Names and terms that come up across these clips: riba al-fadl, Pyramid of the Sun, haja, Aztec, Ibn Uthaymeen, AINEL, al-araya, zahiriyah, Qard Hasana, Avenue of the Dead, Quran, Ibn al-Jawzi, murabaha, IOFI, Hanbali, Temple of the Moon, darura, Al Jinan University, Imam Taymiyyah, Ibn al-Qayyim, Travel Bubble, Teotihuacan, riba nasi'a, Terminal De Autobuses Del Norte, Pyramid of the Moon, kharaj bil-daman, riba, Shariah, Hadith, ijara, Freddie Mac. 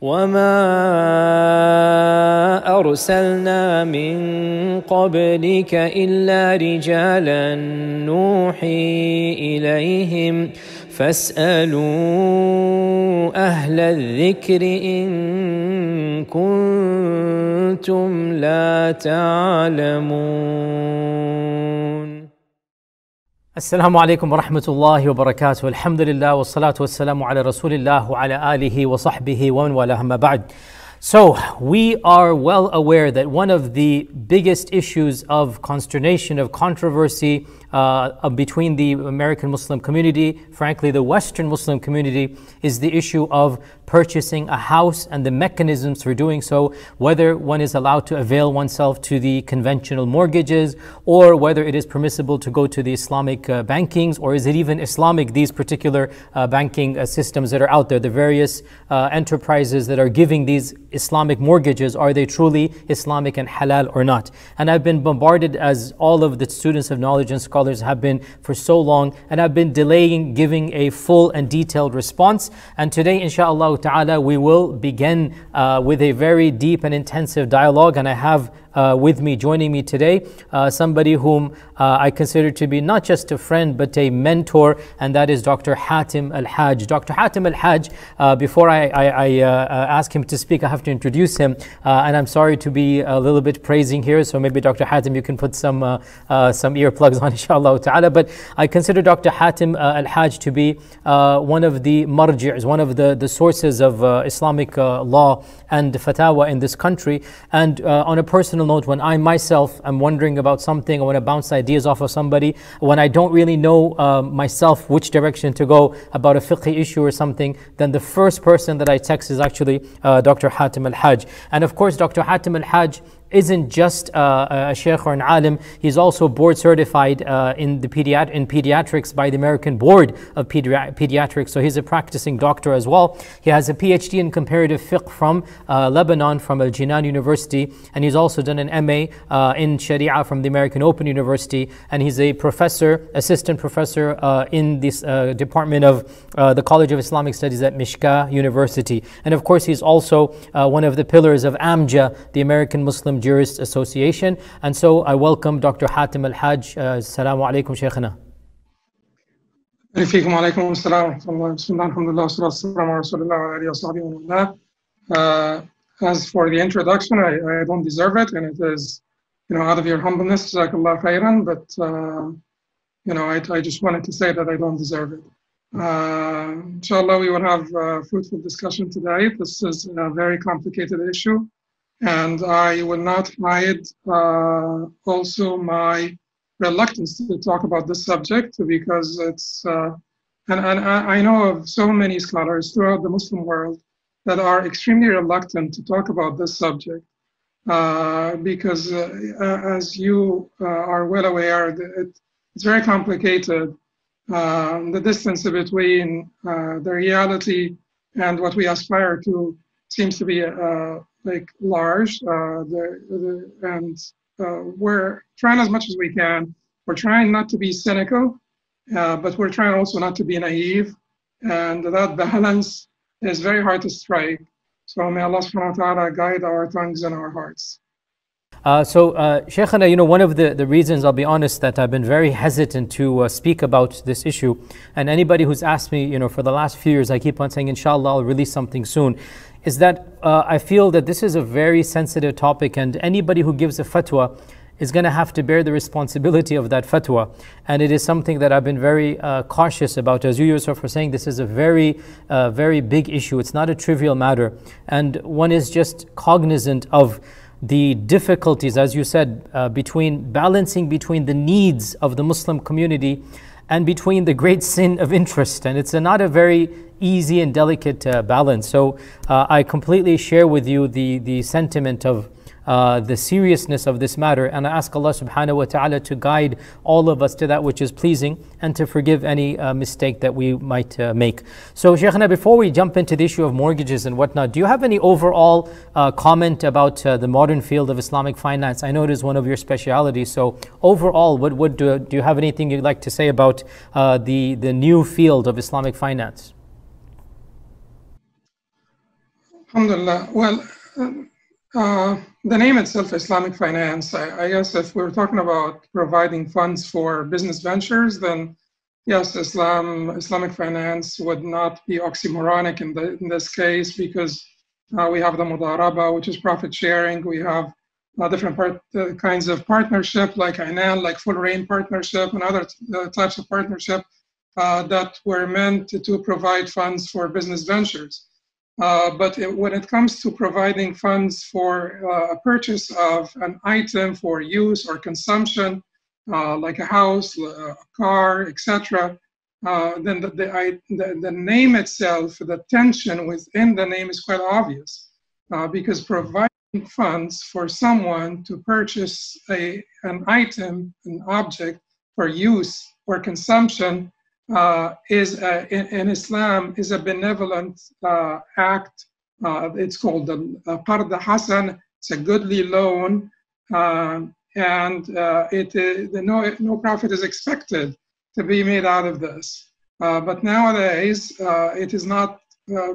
وَمَا أَرْسَلْنَا مِنْ قَبْلِكَ إِلَّا رِجَالًا نُوحِي إِلَيْهِمْ فَاسْأَلُوا أَهْلَ الذِّكْرِ إِن كُنتُمْ لَا تَعْلَمُونَ. السلام عليكم ورحمة الله وبركاته. الحمد لله والصلاة والسلام على رسول الله وعلى آله وصحبه ومن والاه ما بعد. So we are well aware that one of the biggest issues of consternation, of controversy between the American Muslim community, frankly the Western Muslim community, is the issue of purchasing a house and the mechanisms for doing so, whether one is allowed to avail oneself to the conventional mortgages or whether it is permissible to go to the Islamic bankings, or is it even Islamic, these particular banking systems that are out there, the various enterprises that are giving these Islamic mortgages, are they truly Islamic and halal or not? And I've been bombarded, as all of the students of knowledge and scholars have been for so long, and I've been delaying giving a full and detailed response. And today, inshallah ta'ala, we will begin with a very deep and intensive dialogue, and I have with me, joining me today, somebody whom I consider to be not just a friend but a mentor, and that is Dr. Hatem El Haj. Dr. Hatem El Haj, before I ask him to speak, I have to introduce him, and I'm sorry to be a little bit praising here, so maybe Dr. Hatem, you can put some earplugs on, inshallah ta'ala. But I consider Dr. Hatem El Haj to be one of the marji'as, one of the sources of Islamic law and fatawa in this country. And on a personal note, when I myself am wondering about something, or when I bounce ideas off of somebody, when I don't really know myself which direction to go about a fiqh issue or something, then the first person that I text is actually Dr. Hatem El Haj. And of course, Dr. Hatem El Haj isn't just a sheikh or an alim, he's also board certified in pediatrics by the American Board of Pediatrics, so he's a practicing doctor as well. He has a PhD in comparative fiqh from Lebanon, from Al Jinan University, and he's also done an MA in Shariah from the American Open University, and he's a professor, assistant professor in this department of the College of Islamic Studies at Mishka University. And of course, he's also one of the pillars of AMJA, the American Muslim Jurist Association. And so I welcome Dr. Hatem El Haj. Assalamu alaikum, Shaykhana. As for the introduction, I don't deserve it, and it is, you know, out of your humbleness, jazakallah khairan, but you know, I just wanted to say that I don't deserve it. Inshallah, we will have a fruitful discussion today. This is a very complicated issue, and I will not hide also my reluctance to talk about this subject, because it's, and I know of so many scholars throughout the Muslim world that are extremely reluctant to talk about this subject, because as you are well aware, it's very complicated. The distance between the reality and what we aspire to seems to be like large, and we're trying as much as we can. We're trying not to be cynical, but we're trying also not to be naive, and that balance is very hard to strike. So may Allah subhanahu wa ta'ala guide our tongues and our hearts. So Shaykhana, you know, one of the reasons, I'll be honest, that I've been very hesitant to speak about this issue, and anybody who's asked me, you know, for the last few years, I keep on saying, inshallah, I'll release something soon, is that I feel that this is a very sensitive topic, and anybody who gives a fatwa is going to have to bear the responsibility of that fatwa. And it is something that I've been very cautious about. As you yourself were saying, this is a very, very big issue. It's not a trivial matter. And one is just cognizant of the difficulties, as you said, between balancing between the needs of the Muslim community and between the great sin of interest. And it's not a very easy and delicate balance. So I completely share with you the sentiment of the seriousness of this matter, and I ask Allah subhanahu wa ta'ala to guide all of us to that which is pleasing, and to forgive any mistake that we might make. So Shaykhana, before we jump into the issue of mortgages and whatnot, do you have any overall comment about the modern field of Islamic finance? I know it is one of your specialities, so overall, what do you have anything you'd like to say about the new field of Islamic finance? Alhamdulillah. Well, the name itself, Islamic finance, I guess if we're talking about providing funds for business ventures, then yes, Islamic finance would not be oxymoronic in this case, because we have the Mudarabah, which is profit sharing. We have different kinds of partnership, like AINEL, like full reign partnership, and other types of partnership that were meant to provide funds for business ventures. But when it comes to providing funds for a purchase of an item for use or consumption, like a house, a car, etc., then the name itself, the tension within the name is quite obvious, because providing funds for someone to purchase an item, an object for use or consumption, in Islam is a benevolent act. It's called the Qard Hasana. It's a goodly loan, and no profit is expected to be made out of this. But nowadays, it is not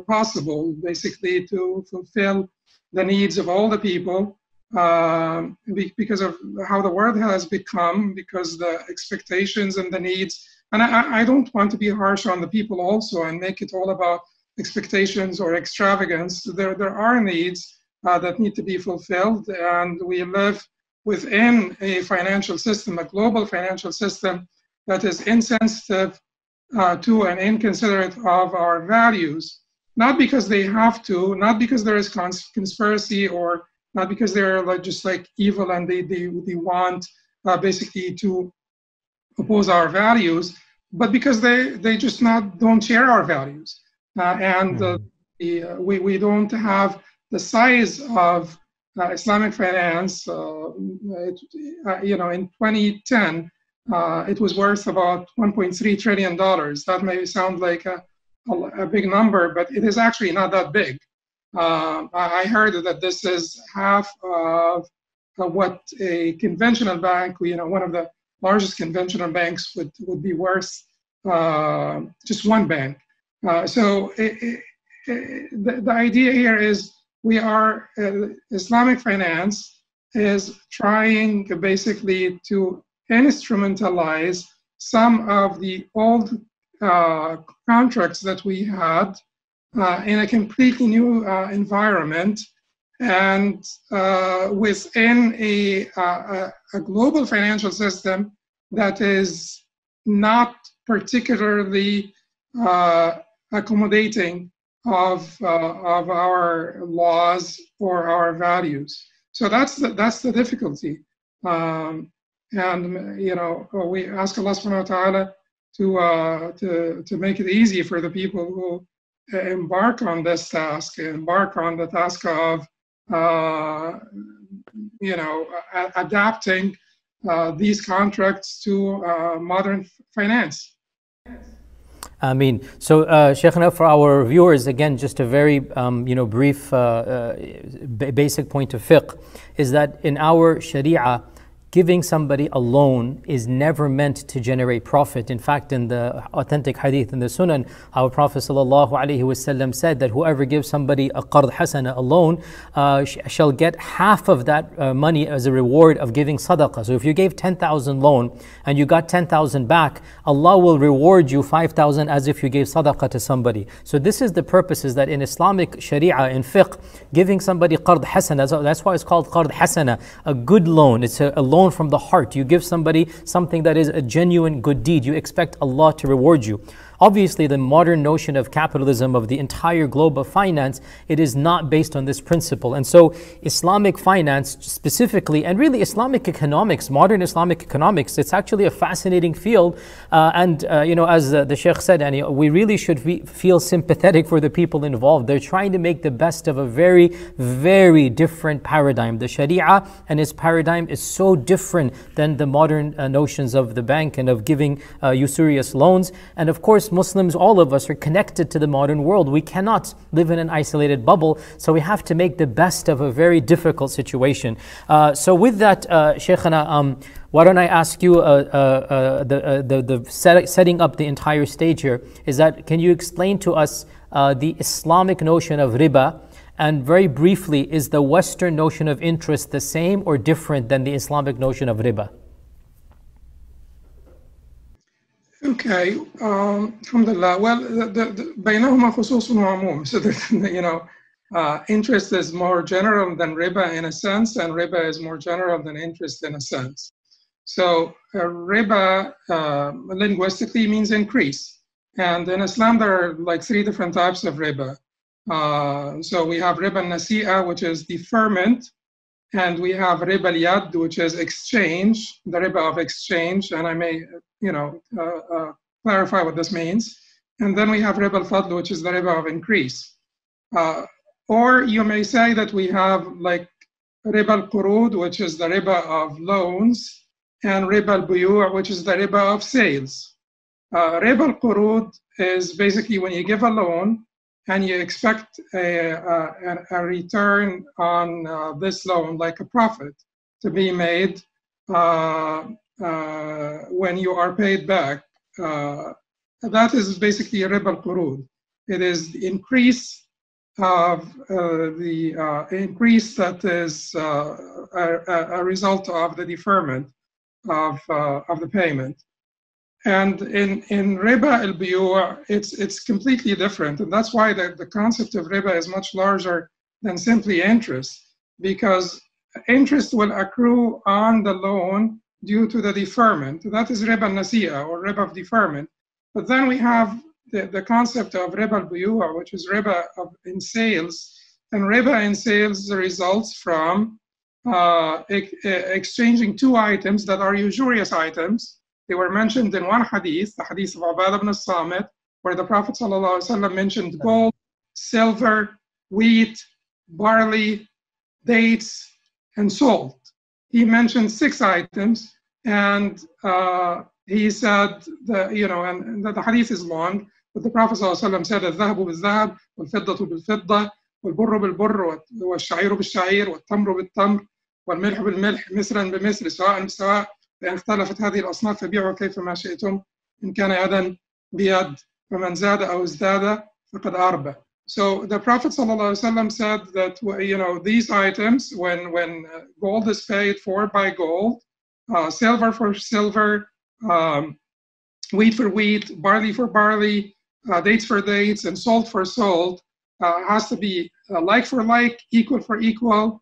possible, basically, to fulfill the needs of all the people because of how the world has become, because the expectations and the needs. And I don't want to be harsh on the people also and make it all about expectations or extravagance. There are needs that need to be fulfilled, and we live within a financial system, a global financial system that is insensitive to and inconsiderate of our values, not because they have to, not because there is conspiracy, or not because they're just like evil and they want basically to oppose our values, but because they just don't share our values. We don't have the size of Islamic finance. In 2010, it was worth about $1.3 trillion. That may sound like a big number, but it is actually not that big. I heard that this is half of what a conventional bank, one of the largest conventional banks would be worth, just one bank. So the idea here is Islamic finance is trying basically to instrumentalize some of the old contracts that we had in a completely new environment, and within a global financial system that is not particularly accommodating of our laws or our values. So that's the difficulty. We ask Allah subhanahu wa ta'ala to make it easy for the people who embark on this task, embark on the task of adapting these contracts to modern finance. Ameen. So, Shaykhna, for our viewers, again, just a very brief basic point of fiqh is that in our Sharia, giving somebody a loan is never meant to generate profit. In fact, in the authentic hadith in the Sunan, our Prophet ﷺ said that whoever gives somebody a qard hasana, a loan, shall get half of that money as a reward of giving sadaqah. So if you gave 10,000 loan and you got 10,000 back, Allah will reward you 5,000 as if you gave sadaqah to somebody. So this is the purpose, is that in Islamic Sharia, in fiqh, giving somebody qard hasana, that's why it's called qard hasana, a good loan. It's a loan from the heart. You give somebody something that is a genuine good deed. You expect Allah to reward you. Obviously, the modern notion of capitalism, of the entire globe of finance, it is not based on this principle. And so Islamic finance specifically, and really Islamic economics, modern Islamic economics, it's actually a fascinating field. As the Shaykh said, we really should feel sympathetic for the people involved. They're trying to make the best of a very, very different paradigm. The Sharia and its paradigm is so different than the modern notions of the bank and of giving usurious loans. And of course, Muslims, all of us, are connected to the modern world. We cannot live in an isolated bubble, so we have to make the best of a very difficult situation. So with that, Shaykhana, why don't I ask you, setting up the entire stage here, is that can you explain to us the Islamic notion of riba And very briefly, is the Western notion of interest the same or different than the Islamic notion of riba? Okay, alhamdulillah. Well, بينهما خصوص وعموم. So that, you know, interest is more general than riba in a sense, and riba is more general than interest in a sense. So riba linguistically means increase. And in Islam, there are like three different types of riba. So we have riba nasi'a, which is deferment, and we have riba al-yad, which is exchange, the riba of exchange, and I may, you know, clarify what this means. And then we have riba al-fadl, which is the riba of increase. Or you may say that we have like riba al-qurood, which is the riba of loans, and riba al-buyua, which is the riba of sales. Riba al-qurood is basically when you give a loan and you expect a return on this loan, like a profit, to be made when you are paid back. That is basically riba al-qurood. It is the increase of increase that is a result of the deferment of the payment. And in riba al-buyua, it's completely different. And that's why the concept of riba is much larger than simply interest, because interest will accrue on the loan due to the deferment. That is riba nasi'a, or riba of deferment. But then we have the concept of riba al-buyua, which is riba in sales. And riba in sales results from exchanging two items that are usurious items. They were mentioned in one hadith, the hadith of Ubadah ibn Samit, where the Prophet ﷺ mentioned gold, silver, wheat, barley, dates, and salt. He mentioned six items, and he said, you know, and the hadith is long, but the Prophet ﷺ said, "الذهب بالذهب والفضة بالفضة والبر بالبر والشعير بالشعير والتمر بالتمر والملح بالملح مصرا بمصر سواء بسواء." اختلفت هذه الأصناف فبيعوا كيف ما شئتم إن كان يدا بيد فمن زاد أو ازداد فقد أربى. So the Prophet ﷺ said that, you know, these items, when gold is paid for by gold, silver for silver, wheat for wheat, barley for barley, dates for dates, and salt for salt, has to be like for like, equal for equal,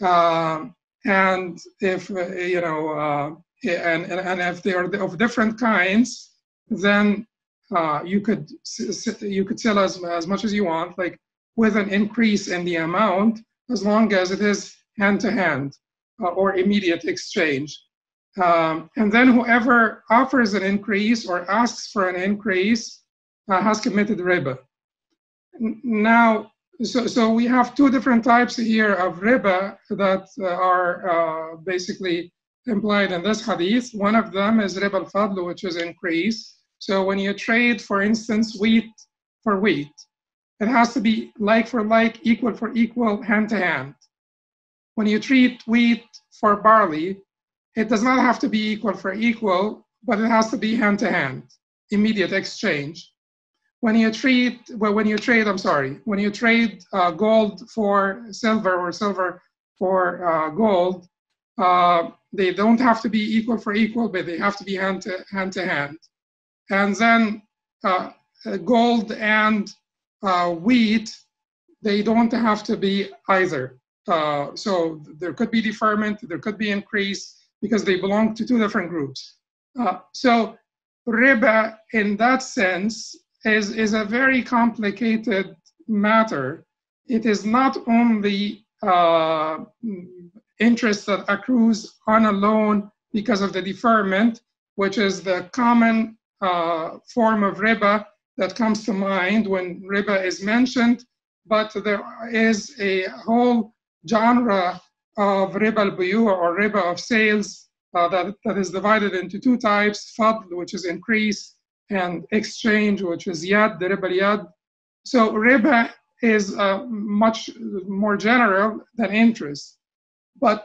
and if you know. And if they are of different kinds, then you could sell as much as you want, like with an increase in the amount, as long as it is hand to hand or immediate exchange. And then whoever offers an increase or asks for an increase has committed riba. Now, so we have two different types here of riba that are basically implied in this hadith. One of them is riba al-fadl, which is increase. So when you trade, for instance, wheat for wheat, it has to be like for like, equal for equal, hand to hand. When you treat wheat for barley, it does not have to be equal for equal, but it has to be hand to hand, immediate exchange. When you trade gold for silver or silver for gold, they don't have to be equal for equal, but they have to be hand to hand. And then gold and wheat, they don't have to be either. So there could be deferment, there could be increase, because they belong to two different groups. So riba, in that sense, is a very complicated matter. It is not only interest that accrues on a loan because of the deferment, which is the common form of riba that comes to mind when riba is mentioned. But there is a whole genre of riba al-buyua, or riba of sales, that is divided into two types: fadl, which is increase, and exchange, which is yad, the riba al-yad. So riba is much more general than interest. But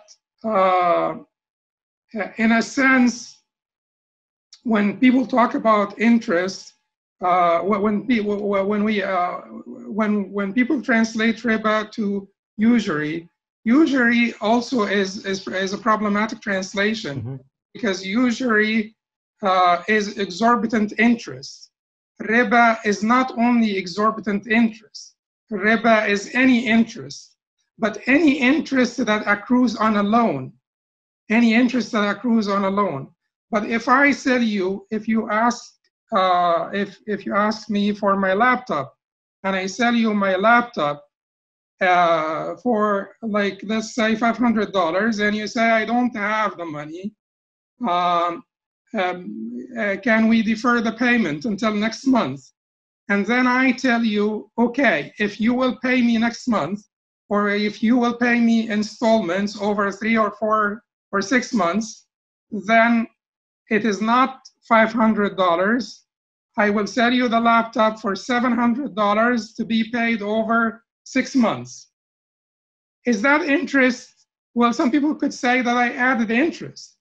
in a sense, when people talk about interest, when people translate riba to usury, usury also is a problematic translation, mm-hmm. because usury is exorbitant interest. Riba is not only exorbitant interest. Riba is any interest, but any interest that accrues on a loan. Any interest that accrues on a loan. But if I sell you, if you ask me for my laptop, and I sell you my laptop for, like, let's say $500, and you say, I don't have the money, can we defer the payment until next month? And then I tell you, okay, if you will pay me next month, or if you will pay me installments over 3 or 4 or 6 months, then it is not $500. I will sell you the laptop for $700 to be paid over 6 months. Is that interest? Well, some people could say that I added interest,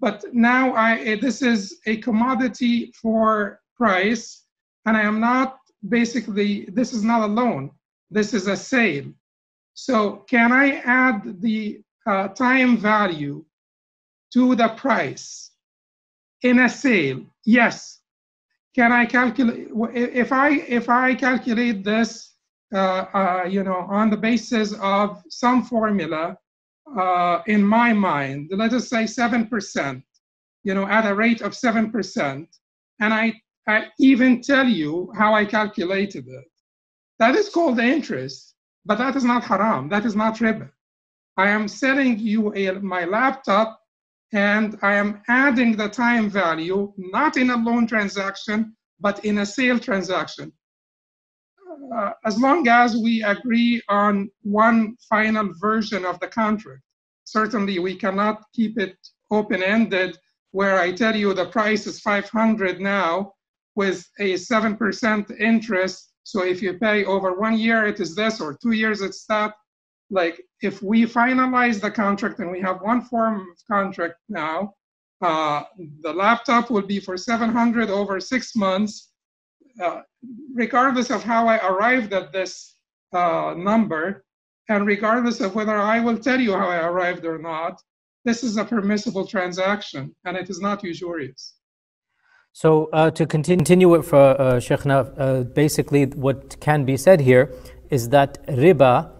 but now this is a commodity for price, and I am not basically, this is not a loan, this is a sale. So can I add the time value to the price in a sale? Yes. Can I calculate, if I calculate this on the basis of some formula in my mind, let us say 7%, at a rate of 7%, and I even tell you how I calculated it. That is called interest, but that is not haram, that is not riba. I am selling you my laptop, and I am adding the time value, not in a loan transaction, but in a sale transaction. As long as we agree on one final version of the contract. Certainly we cannot keep it open-ended where I tell you the price is 500 now with a 7% interest. So if you pay over 1 year, it is this, or 2 years, it's that. Like, if we finalize the contract and we have one form of contract now, the laptop will be for 700 over 6 months. Regardless of how I arrived at this number, and regardless of whether I will tell you how I arrived or not, this is a permissible transaction, and it is not usurious. So to continue with Shaykhna, basically what can be said here is that riba,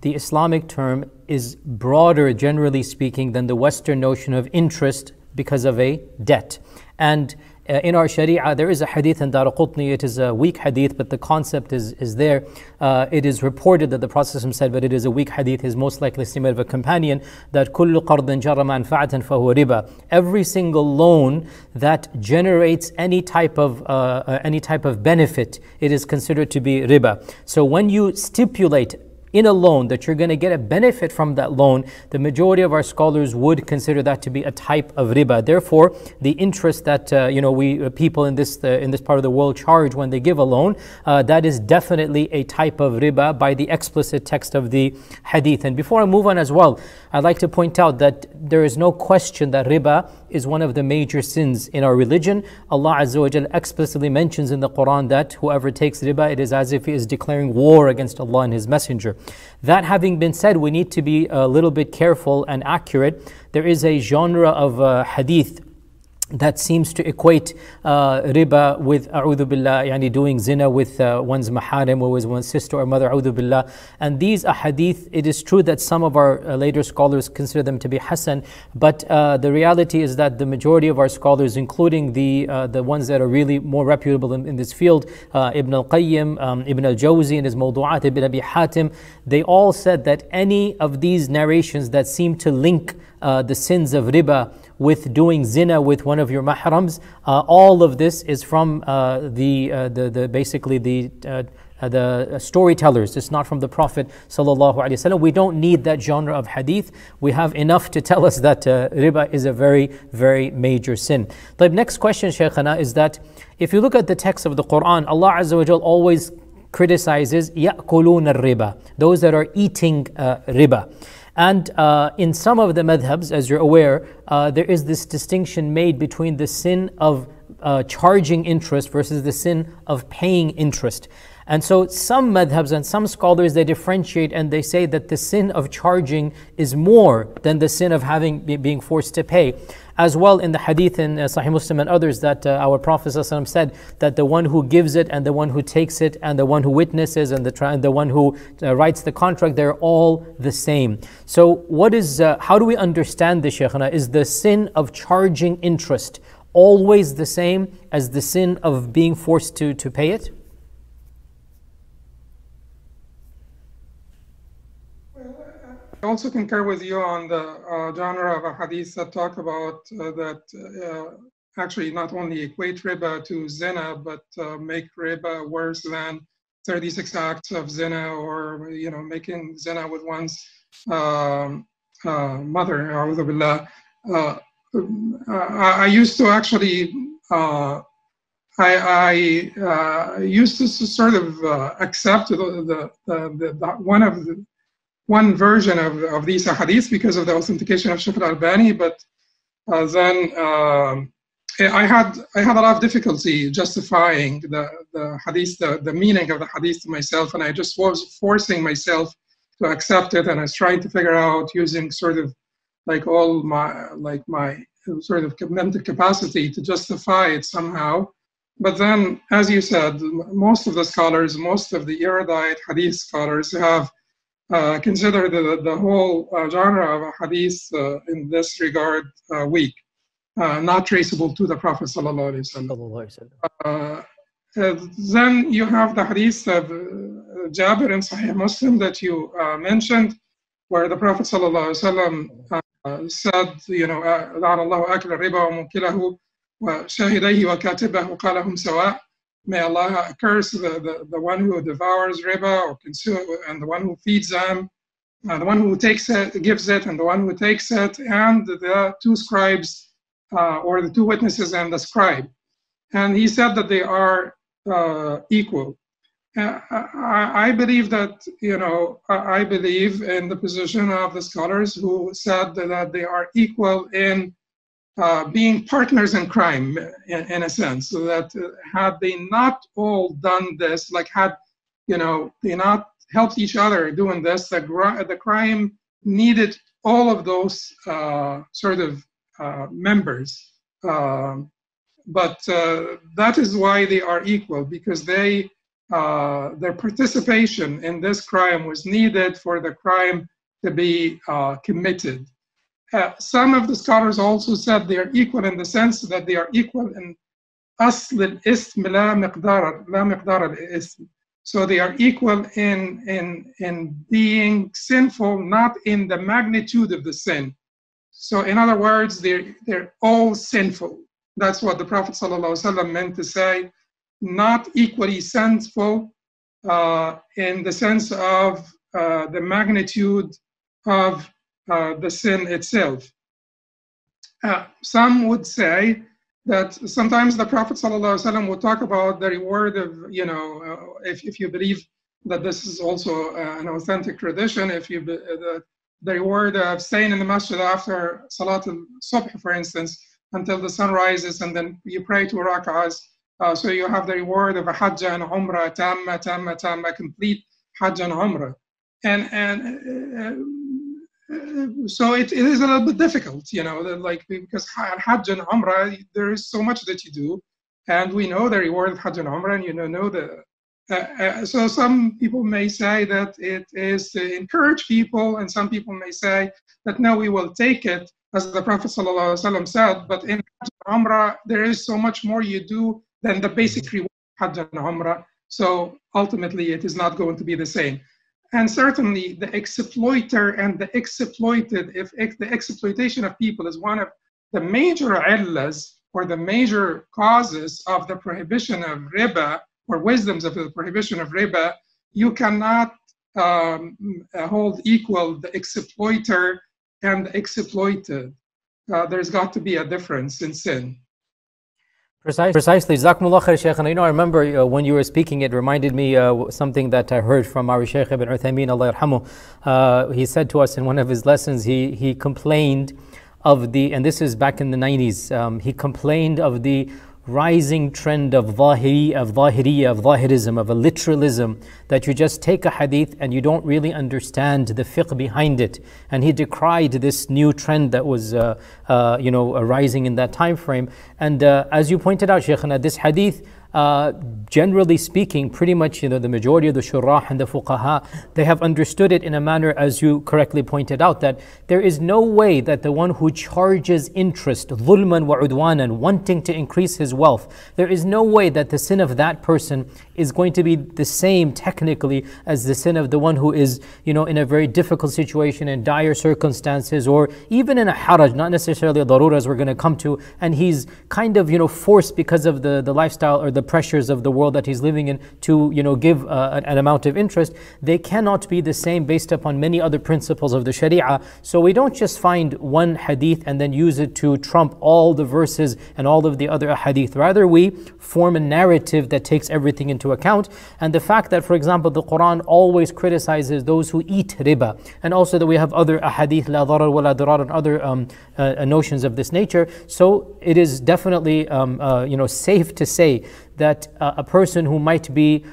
the Islamic term, is broader, generally speaking, than the Western notion of interest because of a debt. And in our Sharia, there is a hadith in Dar al-Qutni. It is a weak hadith, but the concept is there. It is reported that the Prophet said, but it is a weak hadith, is most likely similar of a companion, that كُلُّ قَرْضٍ جَرَّ مَنْفَعَةً فَهُوَ رِبَا. Every single loan that generates any type of benefit, it is considered to be riba. So when you stipulate in a loan that you're going to get a benefit from that loan, the majority of our scholars would consider that to be a type of riba. Therefore, the interest that people in this part of the world charge when they give a loan, that is definitely a type of riba by the explicit text of the hadith. And before I move on as well, I'd like to point out that there is no question that riba is one of the major sins in our religion. Allah Azza wa Jal explicitly mentions in the Quran that whoever takes riba, it is as if he is declaring war against Allah and His Messenger. That having been said, we need to be a little bit careful and accurate. There is a genre of hadith that seems to equate riba with a'udhu billah, yani doing zina with one's maharim or with one's sister or mother, a'udhu billah. And these ahadith, it is true that some of our later scholars consider them to be hasan, but the reality is that the majority of our scholars, including the ones that are really more reputable in this field, Ibn al-Qayyim, Ibn al-Jawzi in his Mawdu'at, Ibn Abi Hatim, they all said that any of these narrations that seem to link the sins of riba with doing zina with one of your mahrams, all of this is from the storytellers. It's not from the Prophet ﷺ. We don't need that genre of hadith. We have enough to tell us that riba is a very, very major sin. The next question, Shaykhana, is that if you look at the text of the Quran, Allah Azza wa Jal always criticizes يَأْكُلُونَ الرِّبَى, those that are eating riba. And in some of the madhabs, as you're aware, there is this distinction made between the sin of charging interest versus the sin of paying interest. And so some madhabs and some scholars, they differentiate and they say that the sin of charging is more than the sin of being forced to pay. As well, in the hadith in Sahih Muslim and others, that our Prophet ﷺ said that the one who gives it and the one who takes it and the one who witnesses and the one who writes the contract, they're all the same. So what is, how do we understand this, Shaykhana? Is the sin of charging interest always the same as the sin of being forced to pay it? I also concur with you on the genre of a hadith that talk about actually not only equate riba to zina, but make riba worse than 36 acts of zina, or making zina with one's mother. I used to actually I used to sort of accept one version of these hadiths because of the authentication of Shaykh al-Albani, but then I had a lot of difficulty justifying the hadith, the meaning of the hadith to myself, and I just was forcing myself to accept it, and I was trying to figure out using sort of like all my sort of mental capacity to justify it somehow. But then, as you said, most of the scholars, most of the erudite hadith scholars have consider the whole genre of hadith in this regard weak, not traceable to the Prophet ﷺ. Then you have the hadith of Jabir in Sahih Muslim that you mentioned, where the Prophet ﷺ said, "Allahu akla riba wa mukilahu wa shahidayhi wa katibahu qalahum sawa." May Allah curse the one who devours riba or consumes, and the one who feeds them, the one who takes it, gives it, and the one who takes it, and the two scribes, or the two witnesses and the scribe. And he said that they are equal. I believe that, I believe in the position of the scholars who said that they are equal in being partners in crime, in a sense, so that had they not all done this, like had they not helped each other doing this, the crime needed all of those sort of members. But that is why they are equal, because they their participation in this crime was needed for the crime to be committed. Some of the scholars also said they are equal in the sense that they are equal in asl al-ism la miqdar al-ism. So they are equal in being sinful, not in the magnitude of the sin. So in other words, they're all sinful. That's what the Prophet ﷺ meant to say, not equally sinful in the sense of the magnitude of the sin itself. Some would say that sometimes the Prophet ﷺ would talk about the reward of, if you believe that this is also an authentic tradition, if you the reward of staying in the masjid after Salat al-Subh, for instance, until the sun rises, and then you pray to rak'ahs, so you have the reward of a hajj and umrah, tamma, complete hajj and umrah. So it is a little bit difficult, because Hajj and Umrah, there is so much that you do, and we know the reward of Hajj and Umrah, and so some people may say that it is to encourage people, and some people may say that no, we will take it, as the Prophet ﷺ said, but in Hajj and Umrah, there is so much more you do than the basic reward of Hajj and Umrah, so ultimately it is not going to be the same. And certainly the exploiter and the exploited, if the exploitation of people is one of the major illas or the major causes of the prohibition of riba or wisdoms of the prohibition of riba, you cannot hold equal the exploiter and the exploited. There's got to be a difference in sin. Precisely. Jazakumullah khair, Shaykh. And I remember when you were speaking, it reminded me something that I heard from our Shaykh Ibn Uthaymeen, Allah yarhamuh. He said to us in one of his lessons, he complained of the, and this is back in the 90s, he complained of the rising trend of zahiriyah, of zahirism, of a literalism, that you just take a hadith and you don't really understand the fiqh behind it. And he decried this new trend that was arising in that time frame. And as you pointed out, Shaykhana, this hadith, generally speaking, pretty much the majority of the shurrah and the fuqaha, they have understood it in a manner, as you correctly pointed out, that there is no way that the one who charges interest, dhulman wa udwanan, wanting to increase his wealth, there is no way that the sin of that person is going to be the same technically as the sin of the one who is, in a very difficult situation, in dire circumstances, or even in a haraj, not necessarily a darura as we're going to come to, and he's kind of, forced because of the lifestyle or the pressures of the world that he's living in to give an amount of interest. They cannot be the same based upon many other principles of the Sharia. So we don't just find one hadith and then use it to trump all the verses and all of the other hadith. Rather, we form a narrative that takes everything into account. And the fact that, for example, the Quran always criticizes those who eat riba, and also that we have other ahadith, la darar wa la darar, and other notions of this nature. So it is definitely safe to say that a person who might be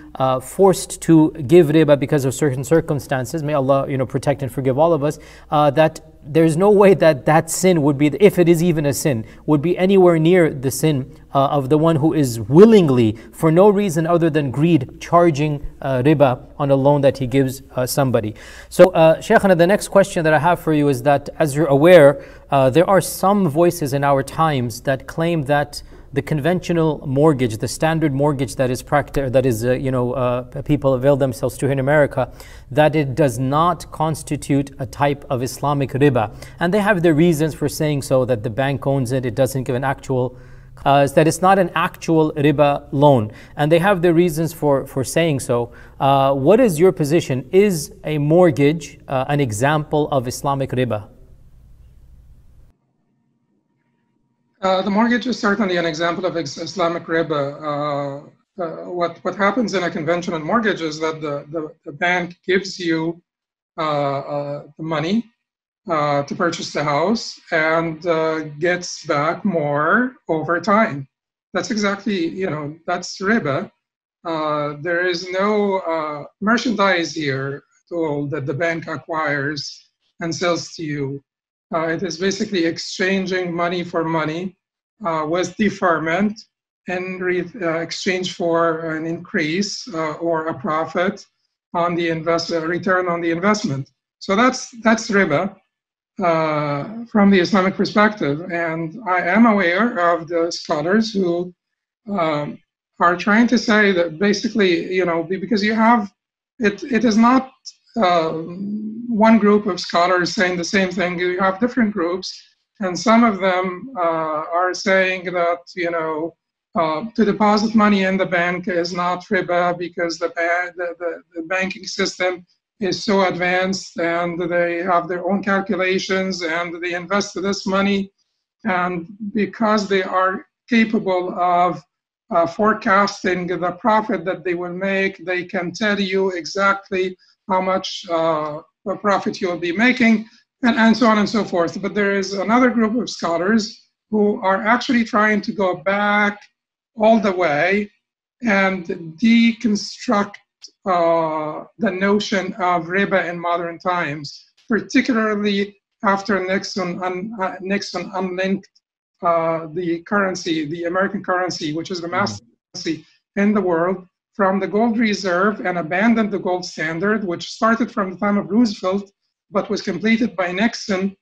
forced to give riba because of certain circumstances, may Allah protect and forgive all of us, that there's no way that that sin would be, if it is even a sin, would be anywhere near the sin of the one who is willingly, for no reason other than greed, charging riba on a loan that he gives somebody. So Shaykhana, the next question that I have for you is that, as you're aware, there are some voices in our times that claim that the conventional mortgage, the standard mortgage that is people avail themselves to in America, that it does not constitute a type of Islamic riba. And they have their reasons for saying so, that the bank owns it, it doesn't give an actual, that it's not an actual riba loan. And they have their reasons for saying so. What is your position? Is a mortgage an example of Islamic riba? The mortgage is certainly an example of Islamic riba. What happens in a conventional mortgage is that the bank gives you the money to purchase the house and gets back more over time. That's exactly, that's riba. There is no merchandise here at all that the bank acquires and sells to you. It is basically exchanging money for money with deferment in exchange for an increase or a profit on the return on the investment. So that's riba from the Islamic perspective. And I am aware of the scholars who are trying to say that basically, because you have, it is not one group of scholars saying the same thing. You have different groups, and some of them are saying that to deposit money in the bank is not riba because the banking system is so advanced, and they have their own calculations, and they invest this money, and because they are capable of forecasting the profit that they will make, they can tell you exactly how much profit you'll be making, and so on and so forth. But there is another group of scholars who are actually trying to go back all the way and deconstruct the notion of riba in modern times, particularly after Nixon unlinked the currency, the American currency, which is the master currency in the world, from the gold reserve, and abandoned the gold standard, which started from the time of Roosevelt, but was completed by Nixon.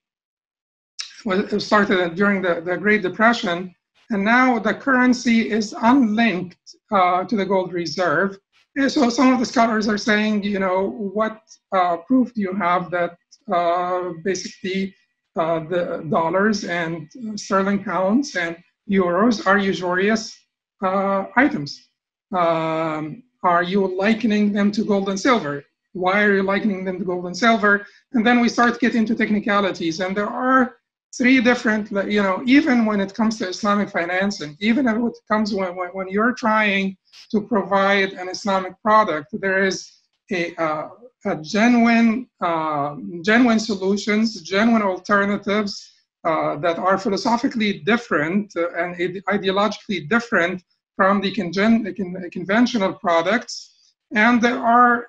It started during the Great Depression, and now the currency is unlinked to the gold reserve. And so some of the scholars are saying, what proof do you have that basically the dollars and sterling pounds and euros are usurious items? Are you likening them to gold and silver? Why are you likening them to gold and silver? And then we start getting into technicalities. And there are three different, even when it comes to Islamic financing, even when it comes when you're trying to provide an Islamic product, there is a genuine solutions, genuine alternatives that are philosophically different and ideologically different from the conventional products. And there are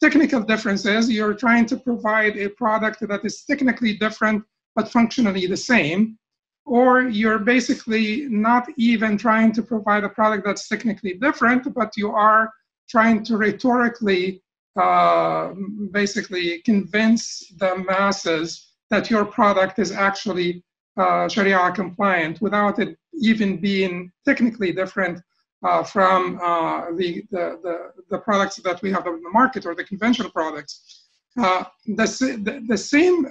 technical differences. You're trying to provide a product that is technically different but functionally the same, or you're basically not even trying to provide a product that's technically different, but you are trying to rhetorically basically convince the masses that your product is actually Sharia compliant without it even being technically different from the products that we have on the market or the conventional products. The same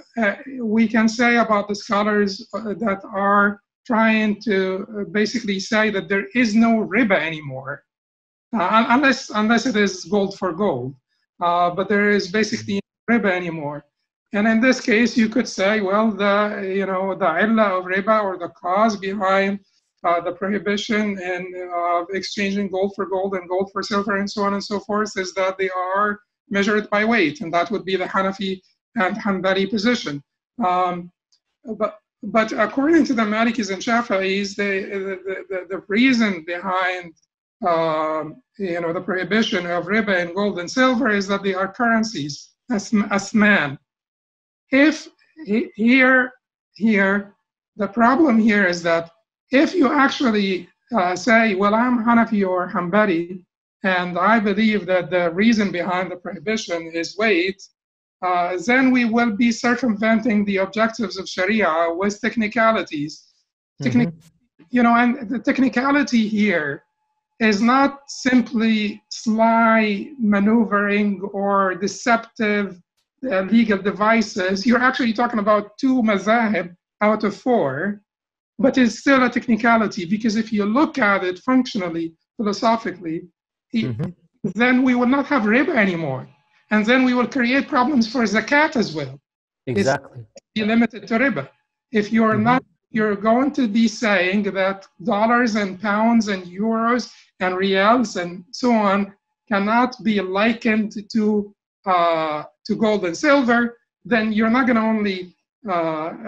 we can say about the scholars that are trying to basically say that there is no riba anymore, unless it is gold for gold, but there is basically no riba anymore. And in this case, you could say, well, the illah of riba, or the cause behind the prohibition of exchanging gold for gold and gold for silver and so on and so forth, is that they are measured by weight, and that would be the Hanafi and Hanbali position. But according to the Malikis and Shafi'is, the reason behind the prohibition of riba and gold and silver is that they are currencies, asman. If the problem here is that if you actually say, well, I'm Hanafi or Hanbali, and I believe that the reason behind the prohibition is weight, then we will be circumventing the objectives of Sharia with technicalities. And the technicality here is not simply sly maneuvering or deceptive legal devices. You're actually talking about 2 mazahib out of 4, but it's still a technicality, because if you look at it functionally, philosophically, then we will not have riba anymore, and then we will create problems for zakat as well. Exactly. It's be limited to riba. If you're not, you're going to be saying that dollars and pounds and euros and reals and so on cannot be likened to gold and silver, then you're not going to only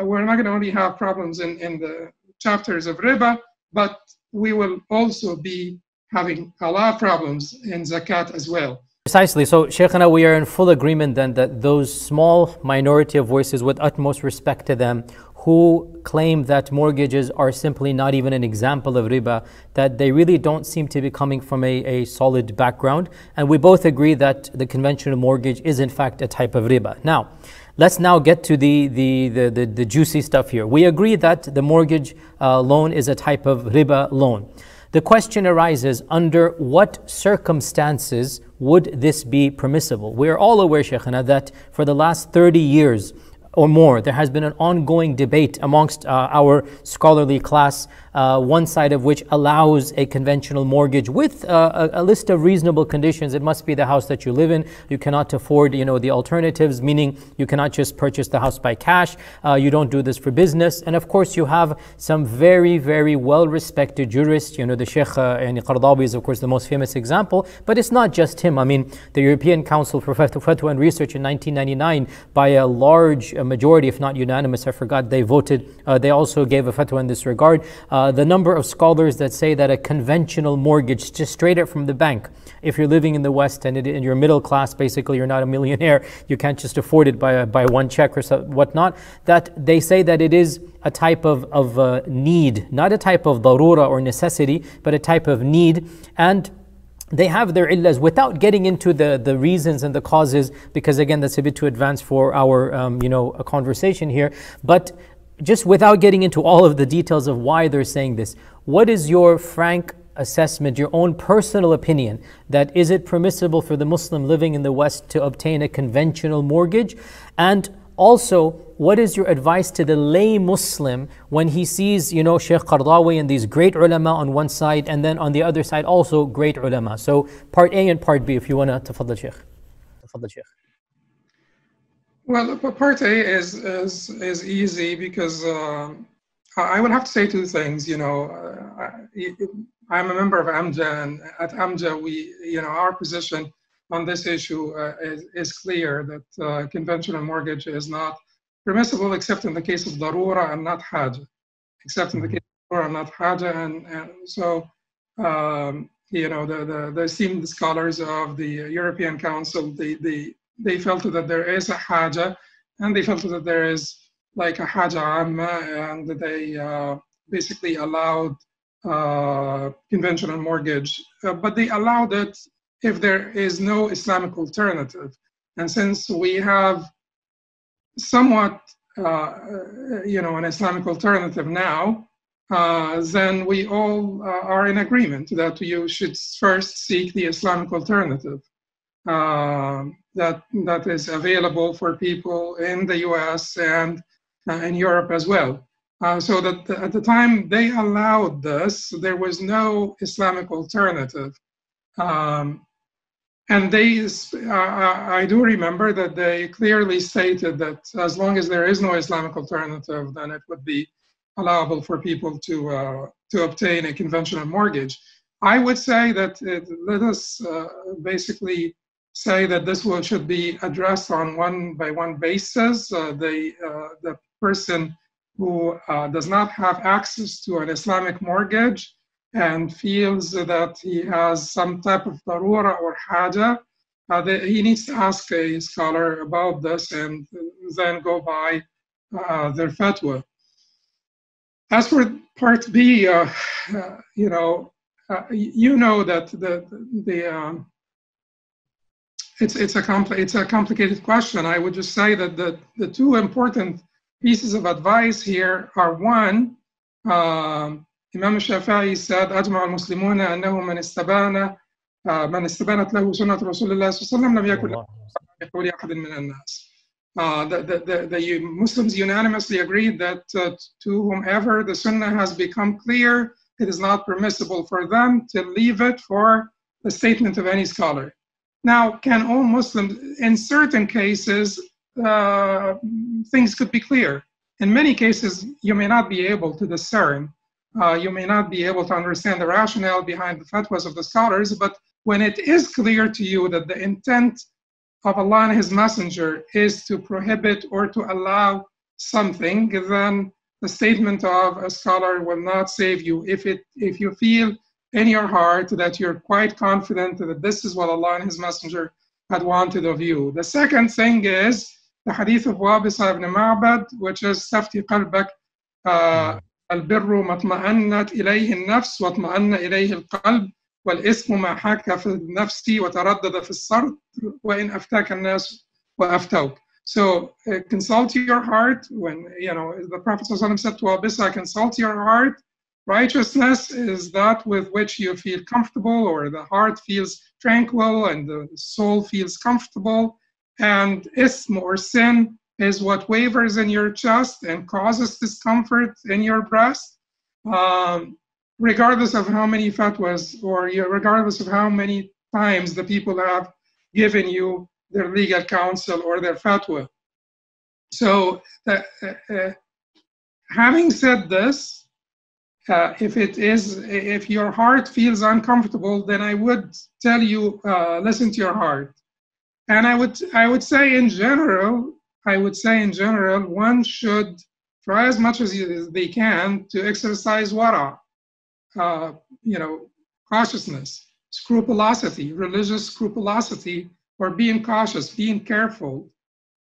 we're not going to only have problems in the chapters of riba, but we will also be having a lot of problems in zakat as well. Precisely. So, Shaykhana, we are in full agreement then that those small minority of voices, with utmost respect to them, who claim that mortgages are simply not even an example of riba, that they really don't seem to be coming from a solid background. And we both agree that the conventional mortgage is in fact a type of riba. Now, let's now get to the juicy stuff here. We agree that the mortgage loan is a type of riba loan. The question arises, under what circumstances would this be permissible? We are all aware, Shaykhana, that for the last 30 years or more, there has been an ongoing debate amongst our scholarly class, one side of which allows a conventional mortgage with a list of reasonable conditions. It must be the house that you live in. You cannot afford, the alternatives, meaning you cannot just purchase the house by cash. You don't do this for business. And of course, you have some very, very well-respected jurists. The Shaykh and Qaradawi is, of course, the most famous example. But it's not just him. I mean, the European Council for Fatwa and Research in 1999, by a large majority, if not unanimous, I forgot, they voted. They also gave a fatwa in this regard. The number of scholars that say that a conventional mortgage, just straight up from the bank, if you're living in the West and you're middle class, basically you're not a millionaire, you can't just afford it by one check or so, whatnot, that they say that it is a type of need, not a type of darura or necessity, but a type of need. And they have their illas, without getting into the reasons and the causes, because again, that's a bit too advanced for our a conversation here. But just without getting into all of the details of why they're saying this, what is your frank assessment, your own personal opinion, that is it permissible for the Muslim living in the West to obtain a conventional mortgage? And also, what is your advice to the lay Muslim when he sees, Shaykh Qaradawi and these great ulama on one side, and then on the other side also great ulama? So part A and part B, if you want to tafaddal, Shaykh. Well, part A is easy, because I would have to say 2 things. I'm a member of AMJA, and at AMJA, we, our position on this issue is clear that conventional mortgage is not permissible except in the case of darura and not haja, except in the case of darura and not haja. And so, you know, the esteemed scholars of the European Council, they felt that there is a haja, and they felt that there is like a haja amma, and they basically allowed conventional mortgage, but they allowed it if there is no Islamic alternative. And since we have somewhat, you know, an Islamic alternative now, then we all are in agreement that you should first seek the Islamic alternative that is available for people in the US and in Europe as well. So that at the time they allowed this, there was no Islamic alternative. And they, I do remember that they clearly stated that as long as there is no Islamic alternative, then it would be allowable for people to obtain a conventional mortgage. I would say that let us basically say that this will, should be addressed on one-by-one basis. The person who does not have access to an Islamic mortgage and feels that he has some type of darura or haja, he needs to ask a scholar about this and then go by their fatwa. As for part B, you know that it's a complicated question. I would just say that the two important pieces of advice here are, one, Imam Shafi'i said, أجمع المسلمون أنه من استبانت له سنة رسول الله صلى الله عليه وسلم لم يكن بقول أحد من الناس. The Muslims unanimously agreed that to whomever the Sunnah has become clear, it is not permissible for them to leave it for the statement of any scholar. Now, can all Muslims, in certain cases, things could be clear. In many cases, you may not be able to discern. You may not be able to understand the rationale behind the fatwas of the scholars, but when it is clear to you that the intent of Allah and His Messenger is to prohibit or to allow something, then the statement of a scholar will not save you. If you feel in your heart that you're quite confident that this is what Allah and His Messenger had wanted of you. The second thing is the hadith of Wabisa ibn Ma'bad, which is Safti Qalbak, Al-Birru matma'annat ilayhi al-nafs wa atma'anna ilayhi al-qalb wal-ismu ma haka fi al-nafsi wa taraddada fi al-sard wa in aftaka al-nas wa aftawk. So consult your heart. When, you know, the Prophet ﷺ said to Wabisa, consult your heart. Righteousness is that with which you feel comfortable, or the heart feels tranquil and the soul feels comfortable. And ism, or sin, is what wavers in your chest and causes discomfort in your breast. Regardless of how many fatwas, or regardless of how many times the people have given you their legal counsel or their fatwa. So having said this, if your heart feels uncomfortable, then I would tell you, listen to your heart. And I would say in general, one should try as much as they can to exercise wara, you know, cautiousness, scrupulosity, religious scrupulosity, or being cautious, being careful.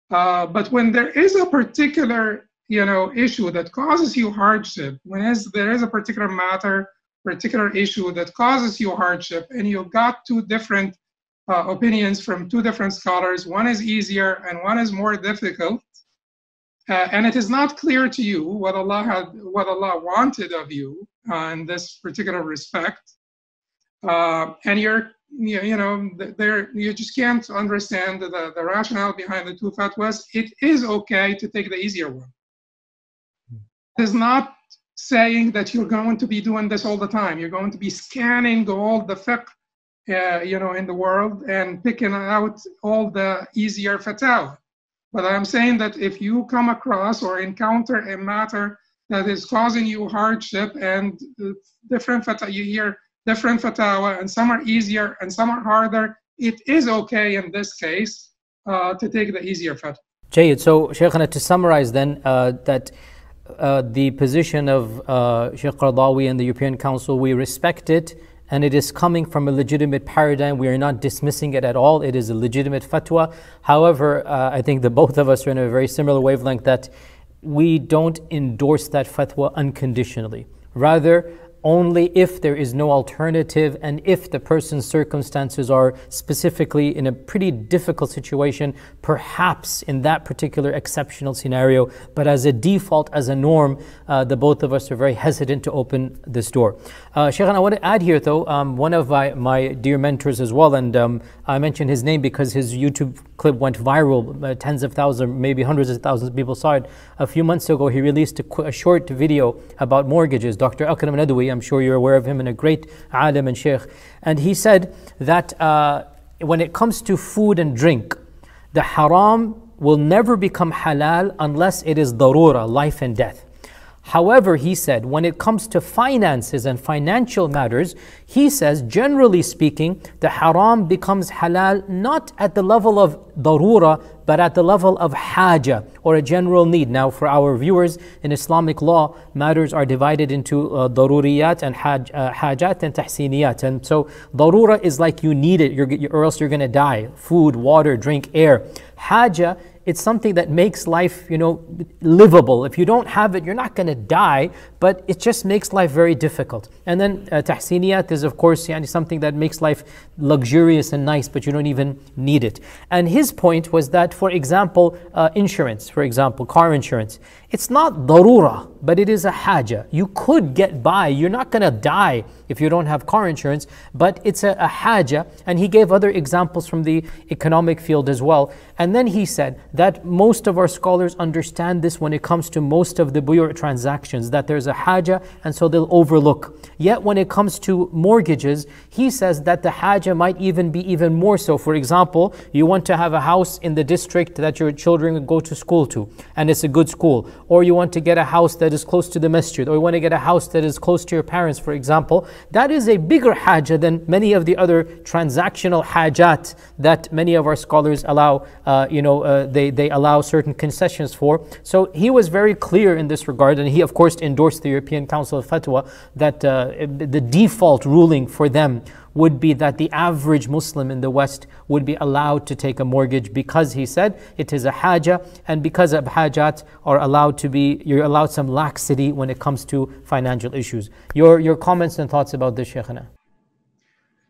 But when there is a particular, you know, issue that causes you hardship, when there is a particular matter, particular issue that causes you hardship, and you've got two different opinions from two different scholars, one is easier and one is more difficult, and it is not clear to you what Allah wanted of you in this particular respect, and you just can't understand the rationale behind the two fatwas, it is okay to take the easier one. Is not saying that you're going to be doing this all the time. You're going to be scanning all the fiqh, you know, in the world and picking out all the easier fatwa. But I'm saying that if you come across or encounter a matter that is causing you hardship, and different fatwa, you hear different fatwa, and some are easier and some are harder, it is okay in this case to take the easier fatwa. Jayyid. So, Shaykhana, to summarize then, the position of Shaykh Qaradawi and the European Council, we respect it, and it is coming from a legitimate paradigm. We are not dismissing it at all. It is a legitimate fatwa. However, I think that both of us are in a very similar wavelength that we don't endorse that fatwa unconditionally. Rather, only if there is no alternative and if the person's circumstances are specifically in a pretty difficult situation, perhaps in that particular exceptional scenario. But as a default, as a norm, the both of us are very hesitant to open this door. Shaykhan, I want to add here though, one of my dear mentors as well, and I mentioned his name because his YouTube clip went viral. Tens of thousands, maybe hundreds of thousands of people saw it. A few months ago, he released a short video about mortgages. Dr. Akram Nadwi, I'm sure you're aware of him, and a great alim and sheikh. And he said that when it comes to food and drink, the haram will never become halal unless it is darura, life and death. However, he said, when it comes to finances and financial matters, he says, generally speaking, the haram becomes halal not at the level of darura, but at the level of haja, or a general need. Now, for our viewers, in Islamic law, matters are divided into daruriyat and hajat and tahsiniyat. And so, darura is like you need it, or else you're going to die. Food, water, drink, air. Haja, it's something that makes life, you know, livable. If you don't have it, you're not going to die, but it just makes life very difficult. And then tahsiniyat is, of course, something that makes life luxurious and nice, but you don't even need it. And his point was that, for example, insurance, for example, car insurance, it's not darura, but it is a haja. You could get by. You're not going to die if you don't have car insurance, but it's a haja. And he gave other examples from the economic field as well. And then he said that most of our scholars understand this when it comes to most of the buyur transactions, that there's a haja, and so they'll overlook. Yet when it comes to mortgages, he says that the haja might even be even more so. For example, you want to have a house in the district that your children go to school to, and it's a good school. Or you want to get a house that is close to the masjid, or you want to get a house that is close to your parents, for example. That is a bigger haja than many of the other transactional hajat that many of our scholars allow, they allow certain concessions for. So he was very clear in this regard, and he of course endorsed the European Council of Fatwa that the default ruling for them would be that the average Muslim in the West would be allowed to take a mortgage because, he said, it is a haja, and because of hajat are allowed to be, you're allowed some laxity when it comes to financial issues. Your comments and thoughts about this, Shaykhana?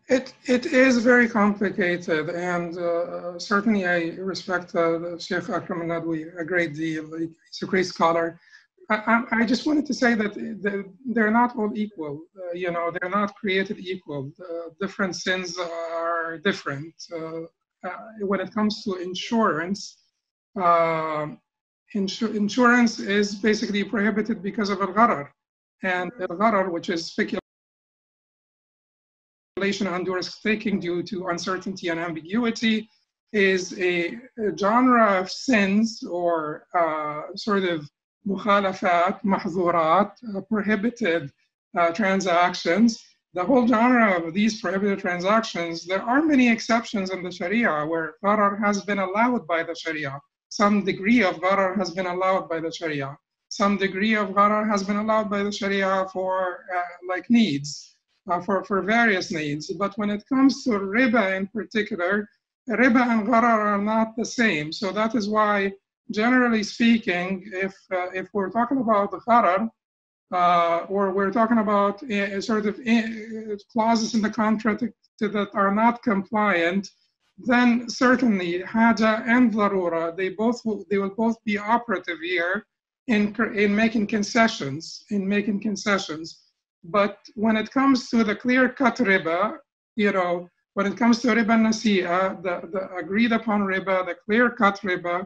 It is very complicated, and certainly I respect Shaykh Akram Nadwi a great deal. He's a great scholar. I just wanted to say that they're not all equal. They're not created equal. Different sins are different. When it comes to insurance, insurance is basically prohibited because of al-gharar. And al-gharar, which is speculation and risk-taking due to uncertainty and ambiguity, is a genre of sins or sort of mukhalafat, mahzurat, prohibited transactions. The whole genre of these prohibited transactions, there are many exceptions in the Sharia where gharar has been allowed by the Sharia. Some degree of gharar has been allowed by the Sharia. Some degree of gharar has been allowed by the Sharia for like needs, for various needs. But when it comes to riba in particular, riba and gharar are not the same. So that is why, generally speaking, if we're talking about the gharar, or we're talking about clauses in the contract that are not compliant, then certainly haja and darura, they will both be operative here in making concessions. But when it comes to the clear-cut riba, when it comes to riba nasi'a, the agreed upon riba, the clear-cut riba,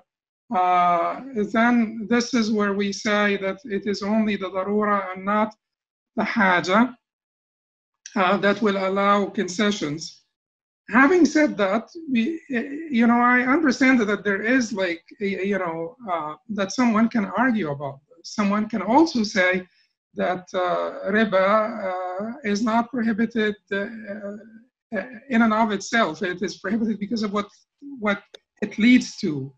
then this is where we say that it is only the darura and not the haja that will allow concessions. Having said that, I understand that there is that someone can argue about this. Someone can also say that riba is not prohibited in and of itself. It is prohibited because of what it leads to.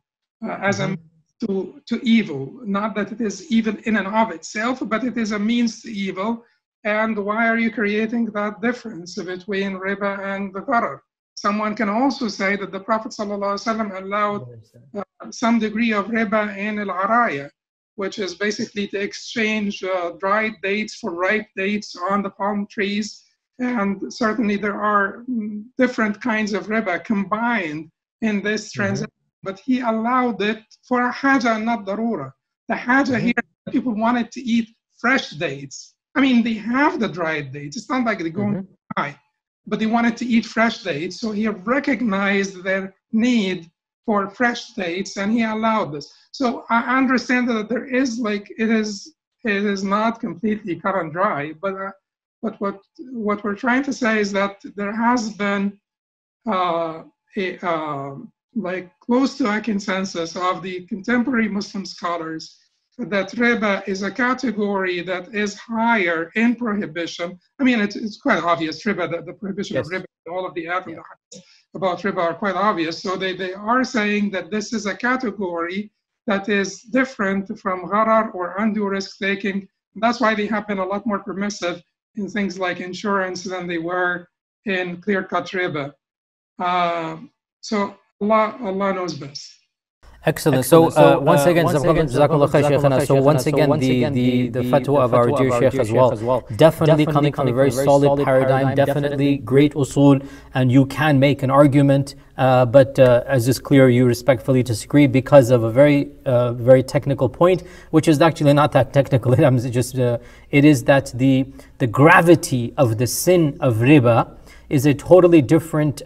as a means to evil. Not that it is evil in and of itself, but it is a means to evil. And why are you creating that difference between riba and the gharar? Someone can also say that the Prophet ﷺ allowed some degree of riba in al-araya, which is basically to exchange dried dates for ripe dates on the palm trees. And certainly there are different kinds of riba combined in this transaction, but he allowed it for a haja and not darura. The haja here, people wanted to eat fresh dates. I mean, they have the dried dates. It's not like they're going to die, but they wanted to eat fresh dates. So he recognized their need for fresh dates and he allowed this. So I understand that there is like, it is not completely cut and dry, but what we're trying to say is that there has been like close to a consensus of the contemporary Muslim scholars that riba is a category that is higher in prohibition. I mean, it's quite obvious, riba, the prohibition of riba, all of the hadith about riba are quite obvious. So they are saying that this is a category that is different from gharar or undue risk taking. That's why they have been a lot more permissive in things like insurance than they were in clear-cut riba. So Allah knows best. Excellent. So once again, Jazakallah khair, Shaykhana. So once again, the fatwa of our dear Shaykh as well, definitely coming from a very solid paradigm, definitely great usul, and you can make an argument, but as is clear, you respectfully disagree because of a very technical point, which is actually not that technical. I'm just, it is that the gravity of the sin of riba is a totally different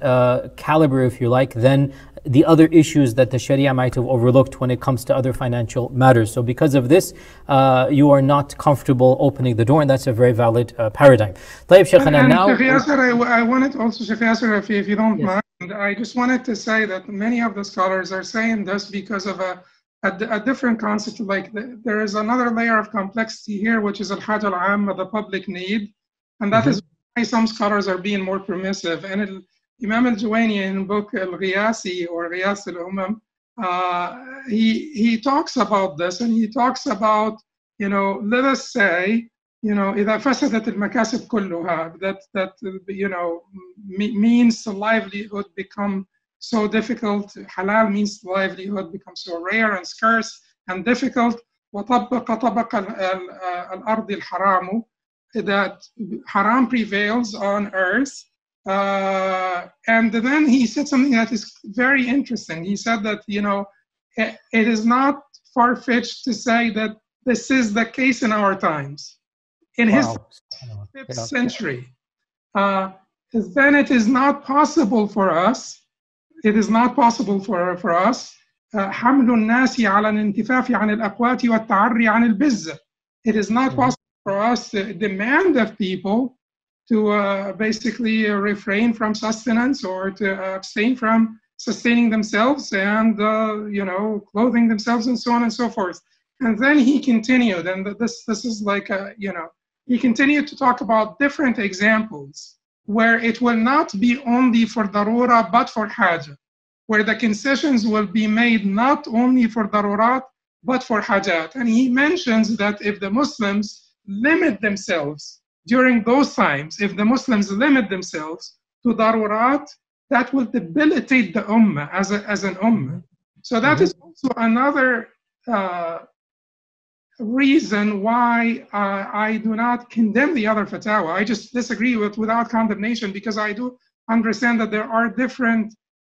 caliber, if you like, than the other issues that the Sharia might have overlooked when it comes to other financial matters. So because of this, you are not comfortable opening the door, and that's a very valid paradigm. And now, I wanted also, Shaykh Yasser, if you don't mind, I just wanted to say that many of the scholars are saying this because of a different concept. Like there is another layer of complexity here, which is al-haj al-amma, the public need, and that is why some scholars are being more permissive. And Imam al-Juwayni in book Al-Ghiyasi or Ghiyas al-Umam, he talks about this, and he talks about, you know, let us say, you know, إِذَا فَسَدَتِ الْمَكَاسِبْ كُلُّهَا, that you know, means livelihood become so difficult, halal means livelihood becomes so rare and scarce and difficult, وَطَبَّقَ طَبَقَ الْأَرْضِ الْحَرَامُ, that haram prevails on earth. And then he said something that is very interesting. He said that, you know, it is not far-fetched to say that this is the case in our times. In his 5th century, then it is not possible for us, حَمْلُ النَّاسِ عَلَى الْإِنْتِفَافِ عَنِ الْأَقْوَاتِ وَالتَّعَرِّ عَنِ الْبِزَّ. It is not possible for us to demand of people to basically refrain from sustenance or to abstain from sustaining themselves and, you know, clothing themselves and so on and so forth. And then he continued, and this is like, you know, he continued to talk about different examples where it will not be only for darura but for haja, where the concessions will be made not only for darurat but for hajat. And he mentions that if the Muslims limit themselves during those times, if the Muslims limit themselves to darurat, that will debilitate the ummah as an ummah. So that is also another reason why I do not condemn the other fatwa. I just disagree without condemnation, because I do understand that there are different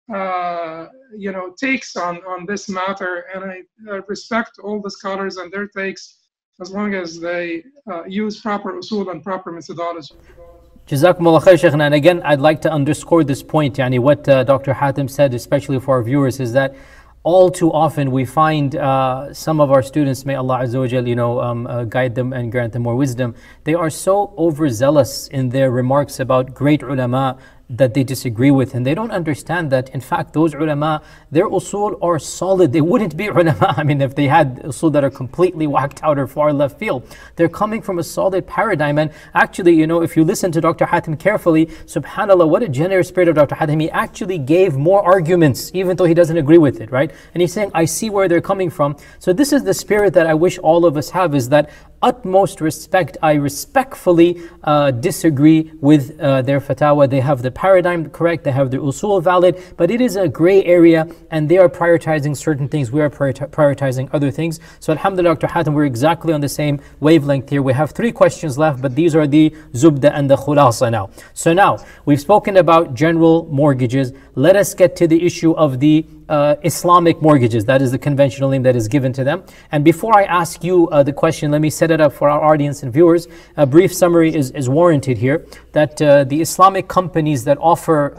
you know, takes on this matter, and I respect all the scholars and their takes, as long as they use proper usul and proper methodology. Jazakumullah khair, Shaykhana. And again, I'd like to underscore this point. Yani what Dr. Hatem said, especially for our viewers, is that all too often we find some of our students, may Allah Azza wa Jal, you know, guide them and grant them more wisdom, they are so overzealous in their remarks about great ulama, that they disagree with, and they don't understand that in fact those ulama, their usul are solid. They wouldn't be ulama, I mean, if they had usul that are completely whacked out or far left field. They're coming from a solid paradigm. And actually, you know, if you listen to Dr. Hatem carefully, subhanAllah, what a generous spirit of Dr. Hatem. He actually gave more arguments even though he doesn't agree with it, right? And he's saying, I see where they're coming from. So this is the spirit that I wish all of us have, is that utmost respect. I respectfully disagree with their fatwa. They have the paradigm correct, they have their usul valid, but it is a gray area, and they are prioritizing certain things, we are prioritizing other things. So alhamdulillah, Dr. Hatem, we're exactly on the same wavelength here. We have 3 questions left, but these are the zubda and the khulasa now. So now, we've spoken about general mortgages. Let us get to the issue of the Islamic mortgages. That is the conventional name that is given to them. And before I ask you the question, let me set it up for our audience and viewers. A brief summary is warranted here, that the Islamic companies that offer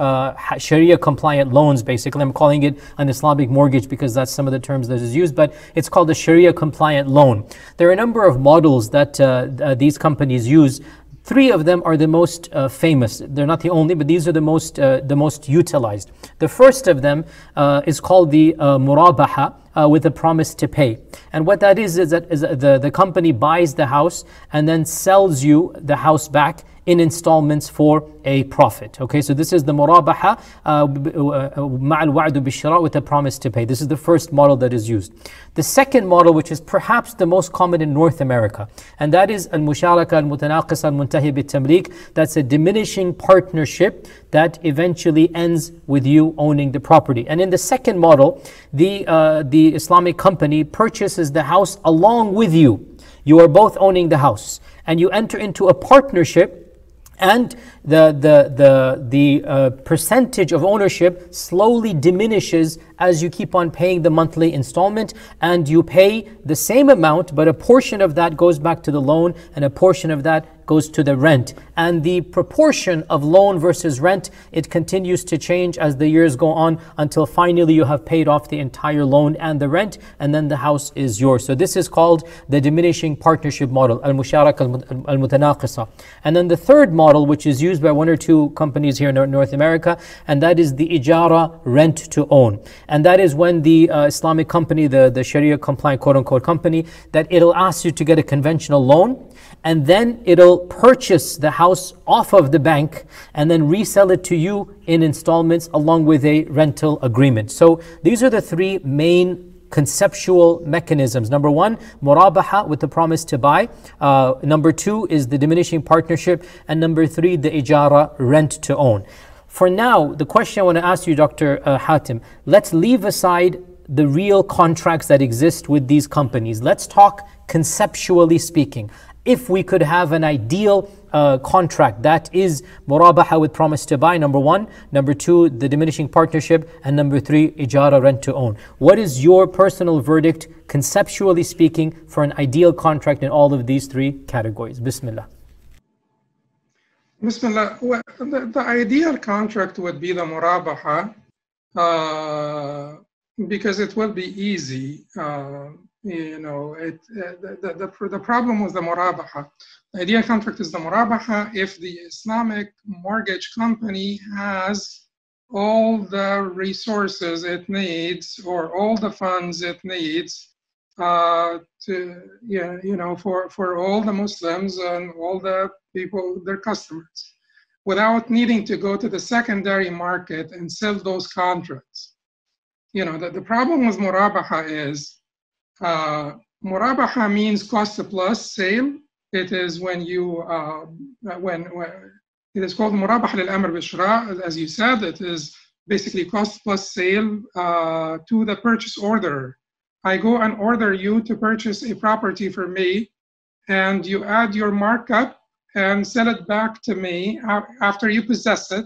Sharia compliant loans, basically, I'm calling it an Islamic mortgage because that's some of the terms that is used, but it's called a Sharia compliant loan. There are a number of models that these companies use. 3 of them are the most famous. They're not the only, but these are the most utilized. The first of them is called the murabaha, with a promise to pay. And what that is that the company buys the house and then sells you the house back in installments for a profit. Okay, so this is the murabaha with a promise to pay. This is the first model that is used. The second model, which is perhaps the most common in North America, and that is al-musharaka al-mutanaqisa al-muntahi bit-tamlik. That's a diminishing partnership that eventually ends with you owning the property. And in the second model, the Islamic company purchases the house along with you. You are both owning the house, and you enter into a partnership, and the percentage of ownership slowly diminishes as you keep on paying the monthly installment, and you pay the same amount, but a portion of that goes back to the loan and a portion of that goes to the rent. And the proportion of loan versus rent, it continues to change as the years go on until finally you have paid off the entire loan and the rent, and then the house is yours. So this is called the diminishing partnership model, al-musharaka al-mutanaqisa. And then the third model, which is used by 1 or 2 companies here in North America, and that is the ijara, rent to own. And that is when the Islamic company, the Sharia compliant quote-unquote company, that it'll ask you to get a conventional loan, and then it'll purchase the house off of the bank and then resell it to you in installments along with a rental agreement. So these are the 3 main conceptual mechanisms. Number 1, murabaha with the promise to buy. Number 2 is the diminishing partnership. And number 3, the ijara, rent to own. For now, the question I want to ask you, Dr. Hatem, let's leave aside the real contracts that exist with these companies. Let's talk conceptually speaking. If we could have an ideal contract, that is murabaha with promise to buy, number 1, number 2, the diminishing partnership, and number 3, ijara, rent to own. What is your personal verdict, conceptually speaking, for an ideal contract in all of these 3 categories? Bismillah. Bismillah. Well, the ideal contract would be the murabaha because it will be easy. You know, the problem was the murabaha. The idea contract is the murabaha if the Islamic mortgage company has all the resources it needs or all the funds it needs to, you know, for all the Muslims and all the people, their customers, without needing to go to the secondary market and sell those contracts. You know, the problem with murabaha is murabaha means cost plus sale. It is when you when it is called murabaha lil-amr bishra, as you said, it is basically cost plus sale to the purchase order. I go and order you to purchase a property for me, and you add your markup and sell it back to me after you possess it.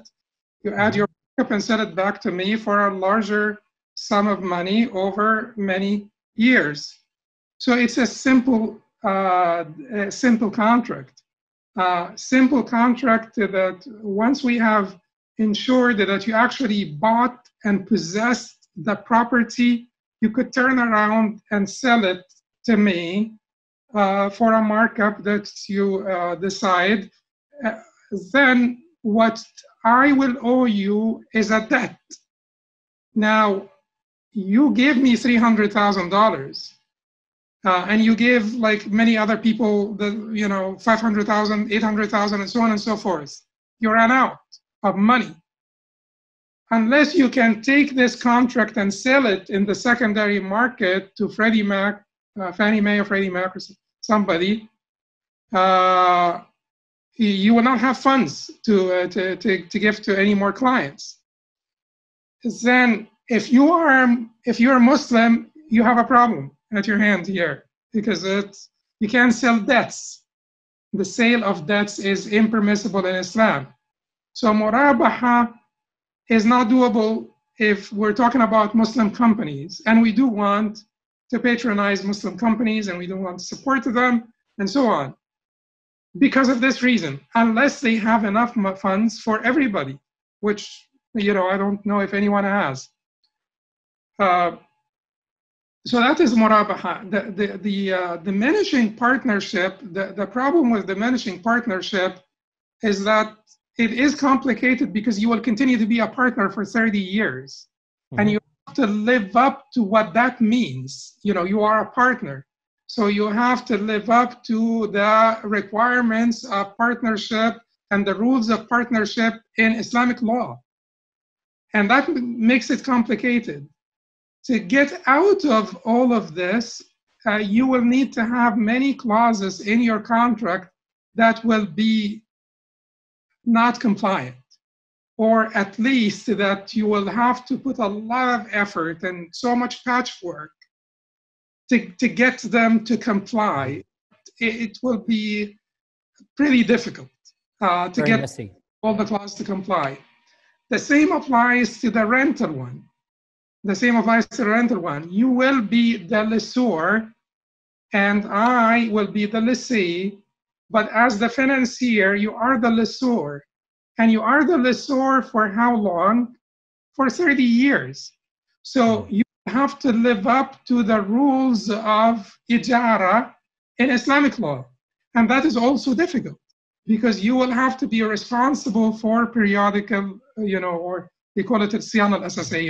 You add your markup and sell it back to me for a larger sum of money over many years. So it's a simple contract. Simple contract that once we have ensured that you actually bought and possessed the property, you could turn around and sell it to me for a markup that you decide. Then what I will owe you is a debt. Now, you give me $300,000, and you give, like many other people, the, you know, $500,000, $800,000, and so on and so forth. You ran out of money. Unless you can take this contract and sell it in the secondary market to Freddie Mac, Fannie Mae or Freddie Mac or somebody, you will not have funds to give to any more clients. Then, if you are Muslim, you have a problem at your hand here, because it's, you can't sell debts. The sale of debts is impermissible in Islam. So murabaha is not doable if we're talking about Muslim companies, and we do want to patronize Muslim companies, and we do want to support them, and so on, because of this reason, unless they have enough funds for everybody, which, you know, I don't know if anyone has. So that is murabaha. The diminishing partnership, the problem with diminishing partnership is that it is complicated because you will continue to be a partner for 30 years. Mm-hmm. And you have to live up to what that means. You know, you are a partner. So you have to live up to the requirements of partnership and the rules of partnership in Islamic law. And that makes it complicated. To get out of all of this, you will need to have many clauses in your contract that will be not compliant, or at least that you will have to put a lot of effort and so much patchwork to get them to comply. It will be pretty difficult to get all the clauses to comply. The same applies to the rental one. The same applies to the rental one. You will be the lessor, and I will be the lessee, but as the financier, you are the lessor. And you are the lessor for how long? For 30 years. So you have to live up to the rules of ijara in Islamic law. And that is also difficult, because you will have to be responsible for periodical, you know, or they call it al-siyan al-asasiyya.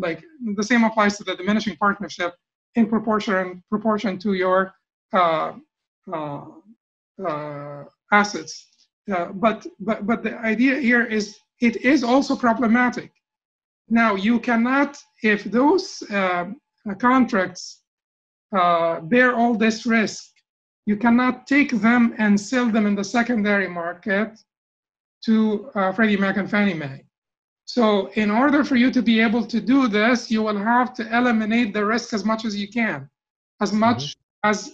Like the same applies to the diminishing partnership in proportion to your assets. But the idea here is it is also problematic. Now, you cannot, if those contracts bear all this risk, you cannot take them and sell them in the secondary market to Freddie Mac and Fannie Mae. So in order for you to be able to do this, you will have to eliminate the risk as much as you can, as much mm-hmm. as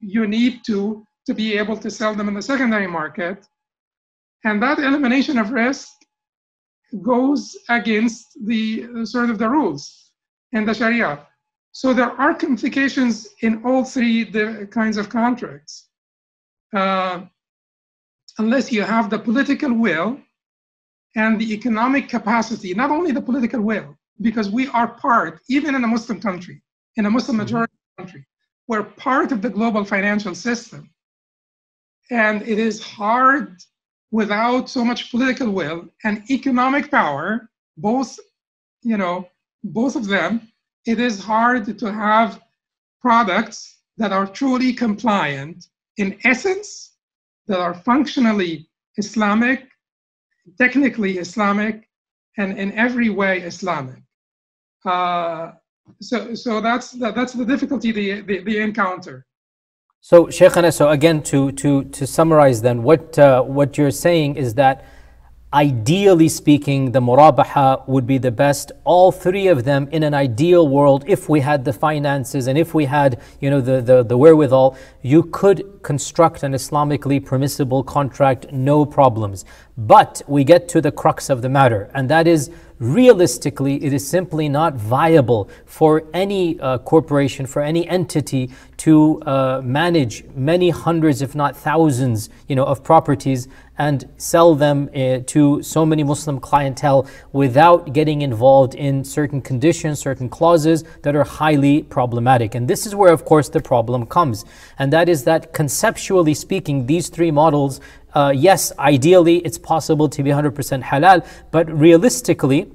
you need to be able to sell them in the secondary market. And that elimination of risk goes against the sort of the rules in the Sharia. So there are complications in all three kinds of contracts. Unless you have the political will and the economic capacity, not only the political will, because we are part, even in a Muslim country, in a Muslim majority country, we're part of the global financial system. And it is hard without so much political will and economic power, both, you know, both of them, it is hard to have products that are truly compliant in essence, that are functionally Islamic, technically Islamic, and in every way Islamic. So that's the difficulty they encounter. So Shaykhana, so again, to summarize then, what you're saying is that ideally speaking, the murabaha would be the best, all three of them in an ideal world, if we had the finances and if we had, you know, the wherewithal, you could construct an Islamically permissible contract, no problems. But we get to the crux of the matter, and that is, realistically, it is simply not viable for any corporation, for any entity to manage many hundreds, if not thousands, you know, of properties and sell them to so many Muslim clientele without getting involved in certain conditions, certain clauses that are highly problematic. And this is where, of course, the problem comes. And that is that, conceptually speaking, these three models yes, ideally it's possible to be 100% halal, but realistically,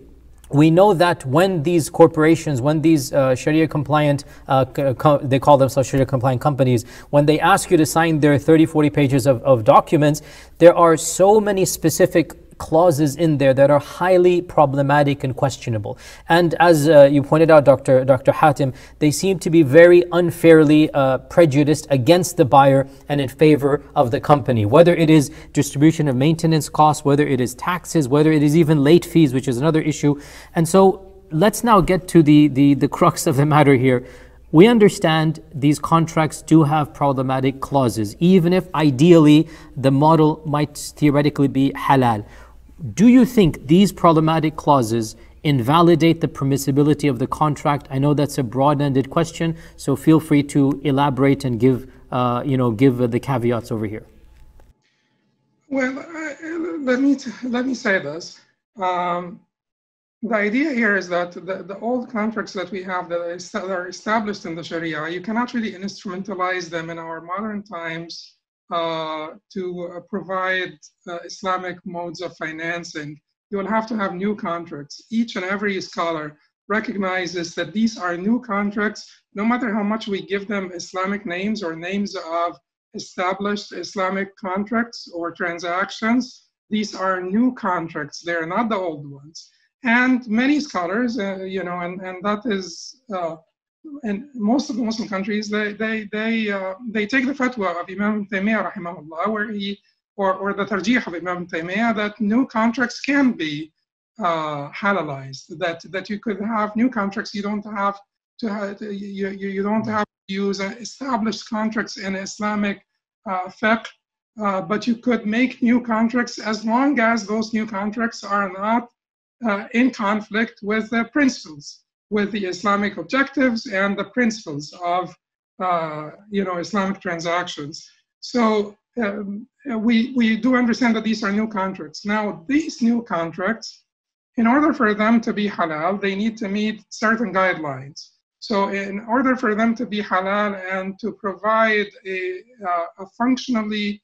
we know that when these corporations, when these Sharia compliant, they call themselves Sharia compliant companies, when they ask you to sign their 30-40 pages of documents, there are so many specific clauses in there that are highly problematic and questionable. And as you pointed out, Dr. Hatem, they seem to be very unfairly prejudiced against the buyer and in favor of the company, whether it is distribution of maintenance costs, whether it is taxes, whether it is even late fees, which is another issue. And so let's now get to the crux of the matter here. We understand these contracts do have problematic clauses, even if ideally the model might theoretically be halal. Do you think these problematic clauses invalidate the permissibility of the contract? I know that's a broad-ended question, so feel free to elaborate and give, give the caveats over here. Well, let me say this. The idea here is that the old contracts that we have that are established in the Sharia, you cannot really instrumentalize them in our modern times to provide Islamic modes of financing. You will have to have new contracts. Each and every scholar recognizes that these are new contracts, no matter how much we give them Islamic names or names of established Islamic contracts or transactions. These are new contracts. They are not the old ones. And many scholars, and that is in most of the Muslim countries, they take the fatwa of Imam Taymiyyah rahimahullah, where or the tarjih of Imam Taymiyyah, that new contracts can be halalized, that you could have new contracts, you don't have to use established contracts in Islamic fiqh, but you could make new contracts as long as those new contracts are not in conflict with the principles, with the Islamic objectives and the principles of Islamic transactions. So we do understand that these are new contracts. Now, these new contracts, in order for them to be halal, they need to meet certain guidelines. So in order for them to be halal and to provide a functionally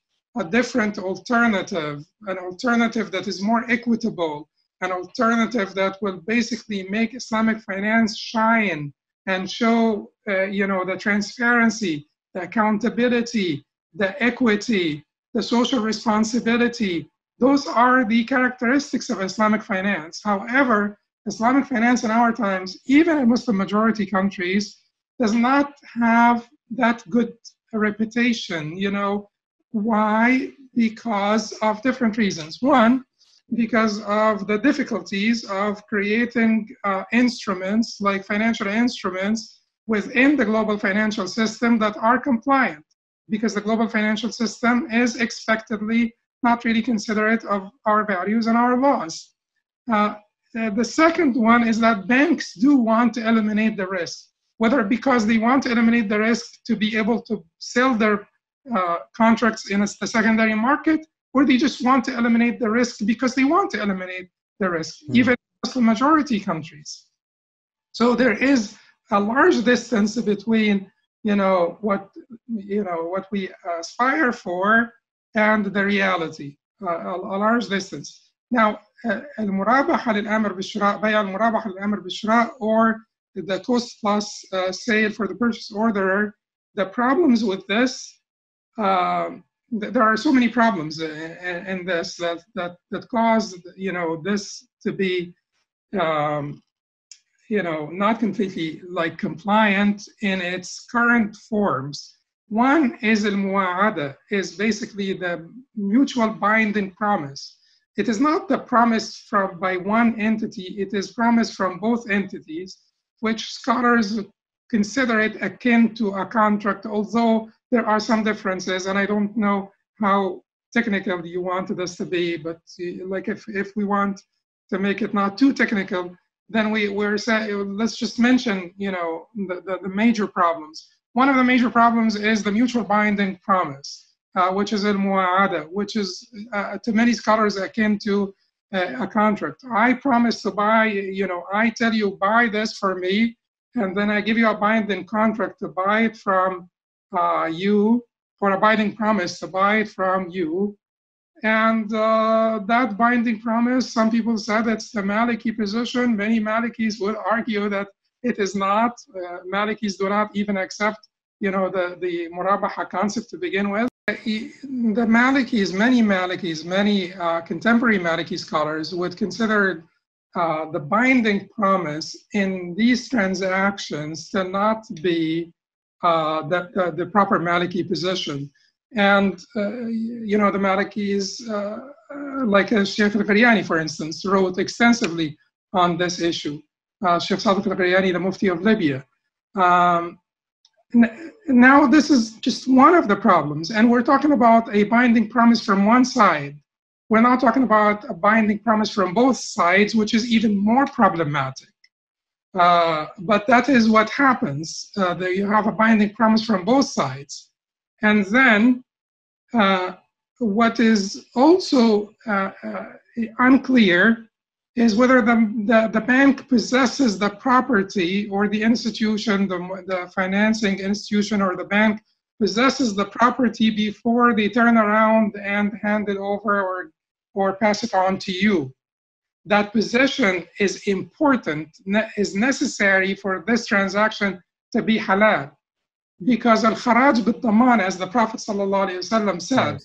different alternative, an alternative that is more equitable, an alternative that will basically make Islamic finance shine and show the transparency, the accountability, the equity, the social responsibility. Those are the characteristics of Islamic finance. However, Islamic finance in our times, even in Muslim majority countries, does not have that good reputation. You know, why? Because of different reasons. One, because of the difficulties of creating instruments, like financial instruments, within the global financial system that are compliant, because the global financial system is expectedly not really considerate of our values and our laws. The second one is that banks do want to eliminate the risk, whether because they want to eliminate the risk to be able to sell their contracts in the secondary market, or they just want to eliminate the risk because they want to eliminate the risk, even in Muslim majority countries. So there is a large distance between, what we aspire for and the reality, a large distance. Now, al-murabaha lil-amr bil-shira', bay' al-murabaha lil-amr bil-shira', or the cost plus sale for the purchase order, the problems with this, there are so many problems in this that cause this to be not completely like compliant in its current forms. One is al-mu'ahada, is basically the mutual binding promise. It is not the promise from by one entity, it is promise from both entities, which scholars consider it akin to a contract, although there are some differences, and I don't know how technical you want this to be, but like if we want to make it not too technical, then we're saying, let's just mention, the major problems. One of the major problems is the mutual binding promise, which is al-mu'ahada, which is to many scholars akin to a contract. I promise to buy, I tell you buy this for me, and then I give you a binding contract to buy it from you, for a binding promise to buy it from you, And that binding promise, some people said it's the Maliki position. Many Malikis would argue that it is not. Malikis do not even accept, you know, the murabaha concept to begin with. The Malikis, many contemporary Maliki scholars would consider the binding promise in these transactions to not be the proper Maliki position. And, you know, the Malikis, like Shaykh al-Qariyani, for instance, wrote extensively on this issue. Shaykh Sa'd al-Qariyani, the Mufti of Libya. Now, this is just one of the problems. And we're talking about a binding promise from one side. We're not talking about a binding promise from both sides, which is even more problematic. But that is what happens. That you have a binding promise from both sides. And then what is also unclear is whether the bank possesses the property, or the institution, the financing institution or the bank possesses the property before they turn around and hand it over or pass it on to you. That possession is important, is necessary for this transaction to be halal. Because al-kharaj bil-daman, as the Prophet ﷺ said,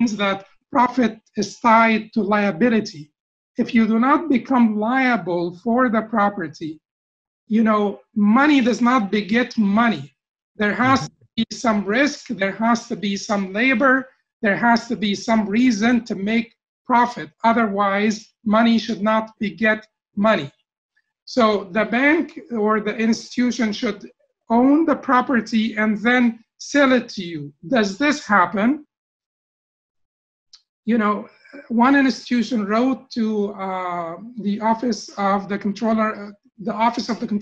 means that profit is tied to liability. If you do not become liable for the property, you know, money does not beget money. There has to be some risk, there has to be some labor, there has to be some reason to make profit. Otherwise, money should not beget money. So the bank or the institution should own the property and then sell it to you. Does this happen? You know, one institution wrote to the office of the controller,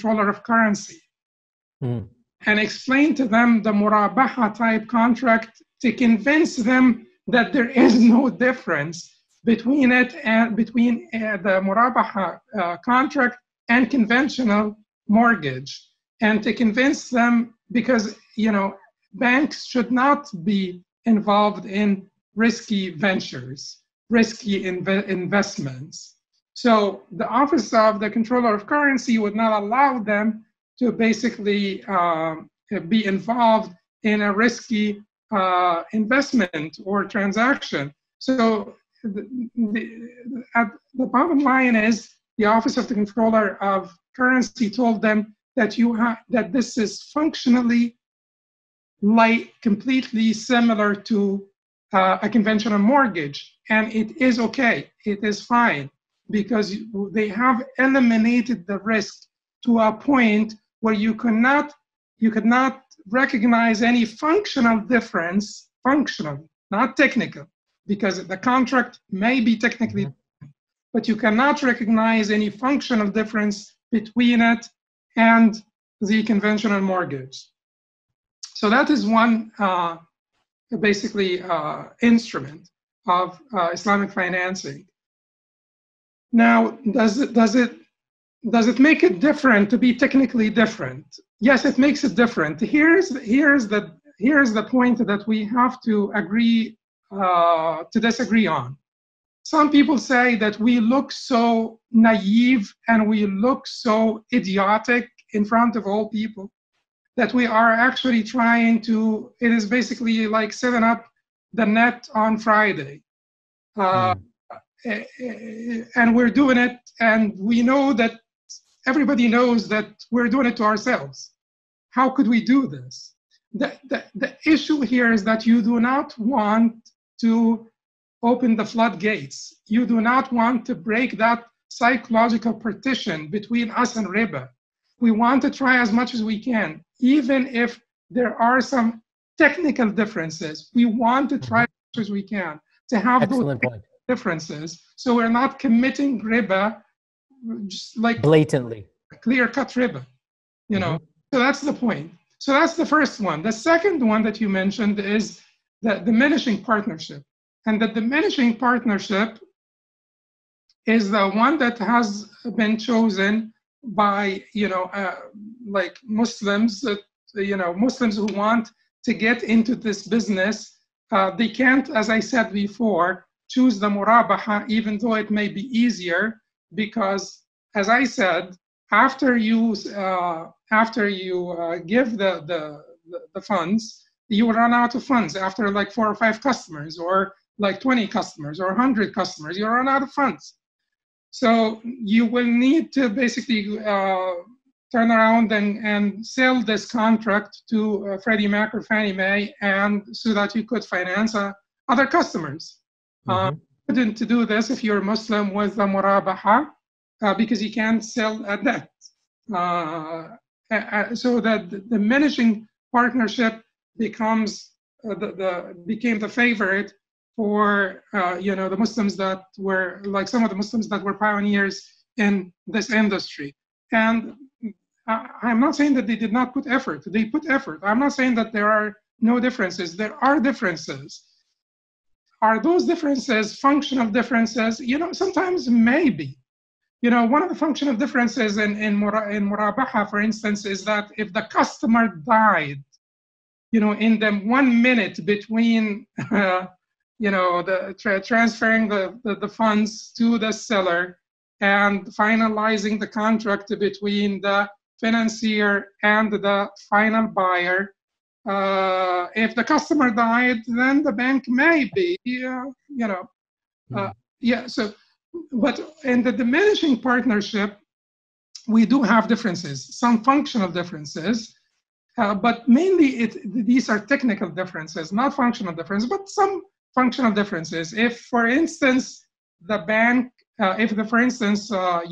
of currency, and explained to them the murabaha type contract to convince them that there is no difference between it and between the murabaha contract and conventional mortgage. And to convince them, because, you know, banks should not be involved in risky ventures, risky investments. So the Office of the Controller of Currency would not allow them to basically be involved in a risky investment or transaction. So the bottom line is the Office of the Controller of Currency told them that this is functionally completely similar to a conventional mortgage, and it is okay, it is fine, because they have eliminated the risk to a point where you could not recognize any functional difference, functional, not technical, because the contract may be technically different, but you cannot recognize any functional difference between it and the conventional mortgage. So that is one basically instrument of Islamic financing. Now, does it make it different to be technically different? Yes, it makes it different. Here's the point that we have to agree to disagree on. Some people say that we look so naive and we look so idiotic in front of all people that we are actually trying to, it is basically like setting up the net on Friday. And we're doing it, and we know that everybody knows that we're doing it to ourselves. How could we do this? The issue here is that you do not want to open the floodgates. You do not want to break that psychological partition between us and riba. We want to try as much as we can, even if there are some technical differences. We want to try as much as we can to have those differences, so we're not committing riba just like blatantly, clear-cut riba. You know, so that's the point. So that's the first one. The second one that you mentioned is the diminishing partnership. And the diminishing partnership is the one that has been chosen by, you know, like Muslims, you know, Muslims who want to get into this business. They can't, as I said before, choose the murabaha, even though it may be easier, because as I said, after you give the funds, you run out of funds after like 4 or 5 customers, or like 20 customers, or 100 customers, you run out of funds. So you will need to basically turn around and sell this contract to Freddie Mac or Fannie Mae, and so that you could finance other customers. Couldn't do this if you're Muslim with the murabaha, because you can't sell at that. So that the diminishing partnership becomes became the favorite for the Muslims that were, like some of the Muslims that were pioneers in this industry. And I'm not saying that they did not put effort. They put effort. I'm not saying that there are no differences. There are differences. Are those differences functional differences? Sometimes maybe. One of the functional differences in murabaha, for instance, is that if the customer died, in the 1 minute between, transferring the funds to the seller and finalizing the contract between the financier and the final buyer, if the customer died, then the bank may be, So, but in the diminishing partnership, we do have differences, some functional differences, but mainly these are technical differences, not functional differences, but some functional differences. If, for instance, the bank,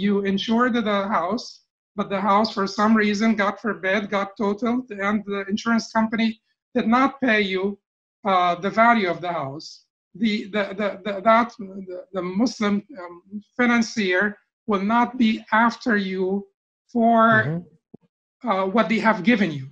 you insured the house, but the house, for some reason, God forbid, got totaled, and the insurance company did not pay you the value of the house, the Muslim financier will not be after you for what they have given you,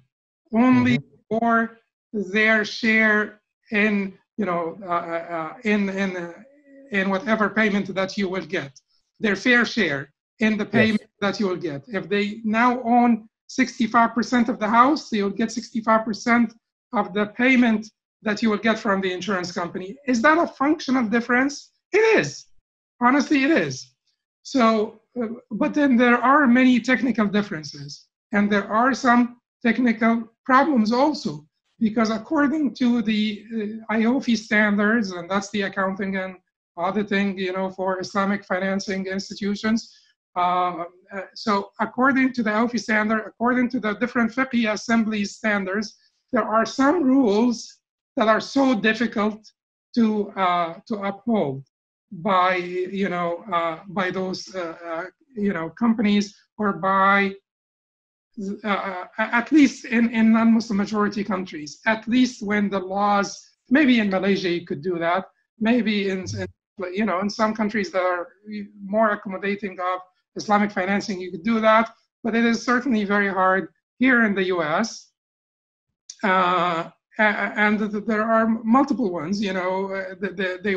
only for their share in in whatever payment that you will get, their fair share in the payment that you will get. If they now own 65% of the house, they will get 65% of the payment that you will get from the insurance company. Is that a functional difference? It is. Honestly, it is. So, but then there are many technical differences, and there are some technical problems also, because according to the IOFI standards, and that's the accounting and auditing, for Islamic financing institutions. So according to the IOFI standard, according to the different fiqh assembly standards, there are some rules that are so difficult to uphold by by those companies, or by at least in non-Muslim majority countries. At least when the laws, maybe in Malaysia you could do that. Maybe in some countries that are more accommodating of Islamic financing you could do that. But it is certainly very hard here in the U.S. And there are multiple ones, they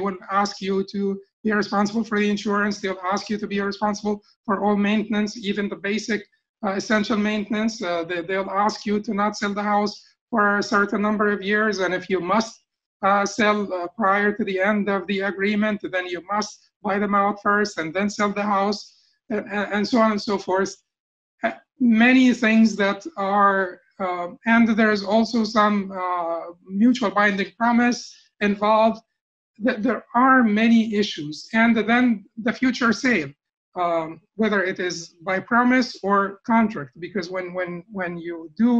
will ask you to be responsible for the insurance, they'll ask you to be responsible for all maintenance, even the basic essential maintenance, they'll ask you to not sell the house for a certain number of years, and if you must sell prior to the end of the agreement, then you must buy them out first and then sell the house, and so on and so forth. Many things that are and there's also some mutual binding promise involved. There are many issues. And then the future sale, whether it is by promise or contract, because when you do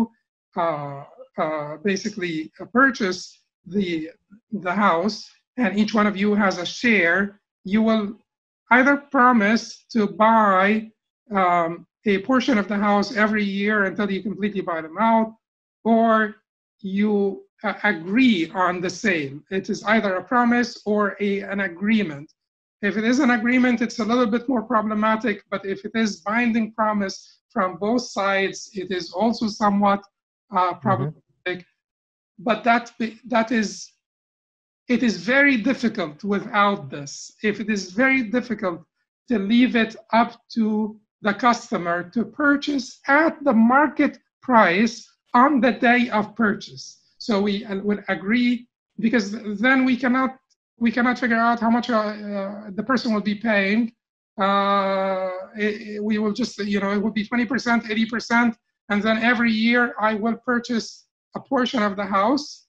basically purchase the house, and each one of you has a share, you will either promise to buy a portion of the house every year until you completely buy them out, or you agree on the sale. It is either a promise or an agreement. If it is an agreement, it's a little bit more problematic, but if it is binding promise from both sides, it is also somewhat problematic. But it is very difficult without this. If it is very difficult to leave it up to the customer to purchase at the market price on the day of purchase. So we will agree, because then we cannot we cannot figure out how much the person will be paying. We will just, you know, it will be 20%, 80%, and then every year I will purchase a portion of the house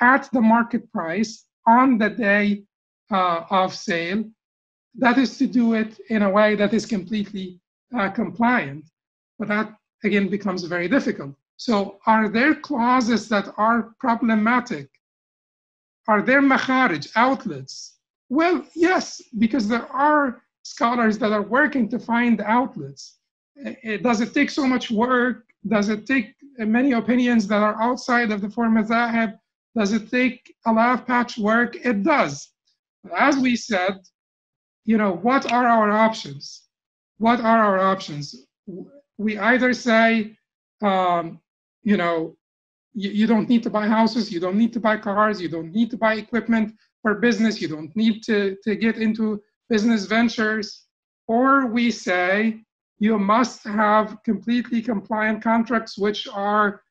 at the market price on the day of sale. That is to do it in a way that is completely compliant, but that again becomes very difficult. So are there clauses that are problematic? Are there makharij, outlets? Well, yes, because there are scholars that are working to find outlets. Does it take so much work? Does it take many opinions that are outside of the four mazahib? Does it take a lot of patchwork? It does. But as we said, you know, what are our options? What are our options? We either say, you know, you don't need to buy houses, you don't need to buy cars, you don't need to buy equipment for business, you don't need to get into business ventures, or we say you must have completely compliant contracts, which are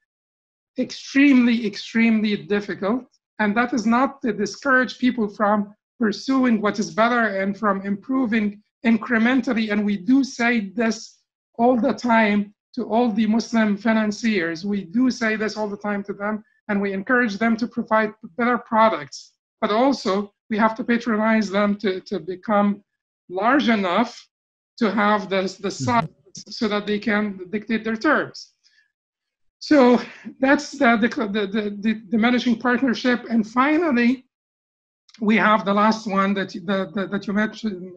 extremely, extremely difficult. And that is not to discourage people from pursuing what is better and from improving incrementally. And we do say this all the time to all the Muslim financiers. We do say this all the time to them, and we encourage them to provide better products. But also, we have to patronize them to become large enough to have the size so that they can dictate their terms. So that's the diminishing partnership. And finally, we have the last one that you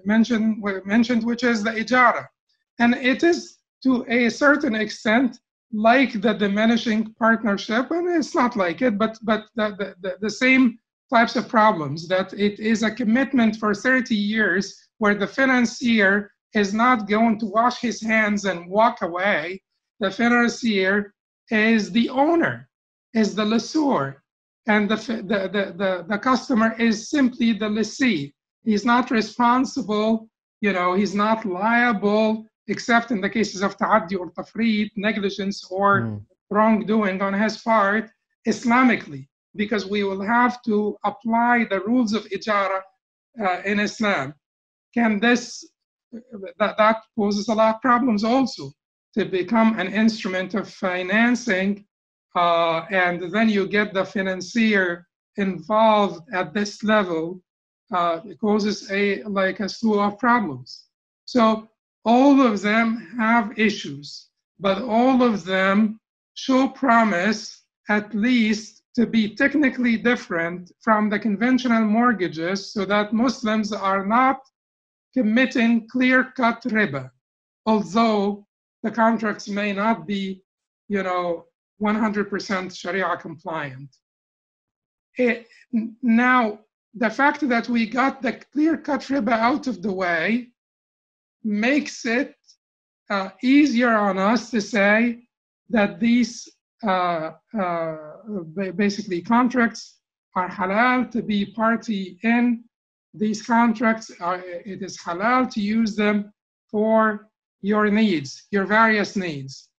mentioned, which is the ijara. And it is, to a certain extent, like the diminishing partnership, and it's not like it, but the same types of problems, that it is a commitment for 30 years where the financier is not going to wash his hands and walk away. The financier is the owner, is the lessor, and the customer is simply the lessee. He's not responsible, you know, he's not liable, except in the cases of ta'addi or tafreed, negligence or wrongdoing on his part, Islamically, because we will have to apply the rules of ijara in Islam. That poses a lot of problems also, to become an instrument of financing, and then you get the financier involved at this level. It causes a slew of problems. So all of them have issues, but all of them show promise, at least, to be technically different from the conventional mortgages, so that Muslims are not committing clear-cut riba, although the contracts may not be, you know, 100% Sharia compliant. Now, the fact that we got the clear-cut riba out of the way makes it easier on us to say that these basically contracts are halal to be party in. These contracts, it is halal to use them for your needs, your various needs.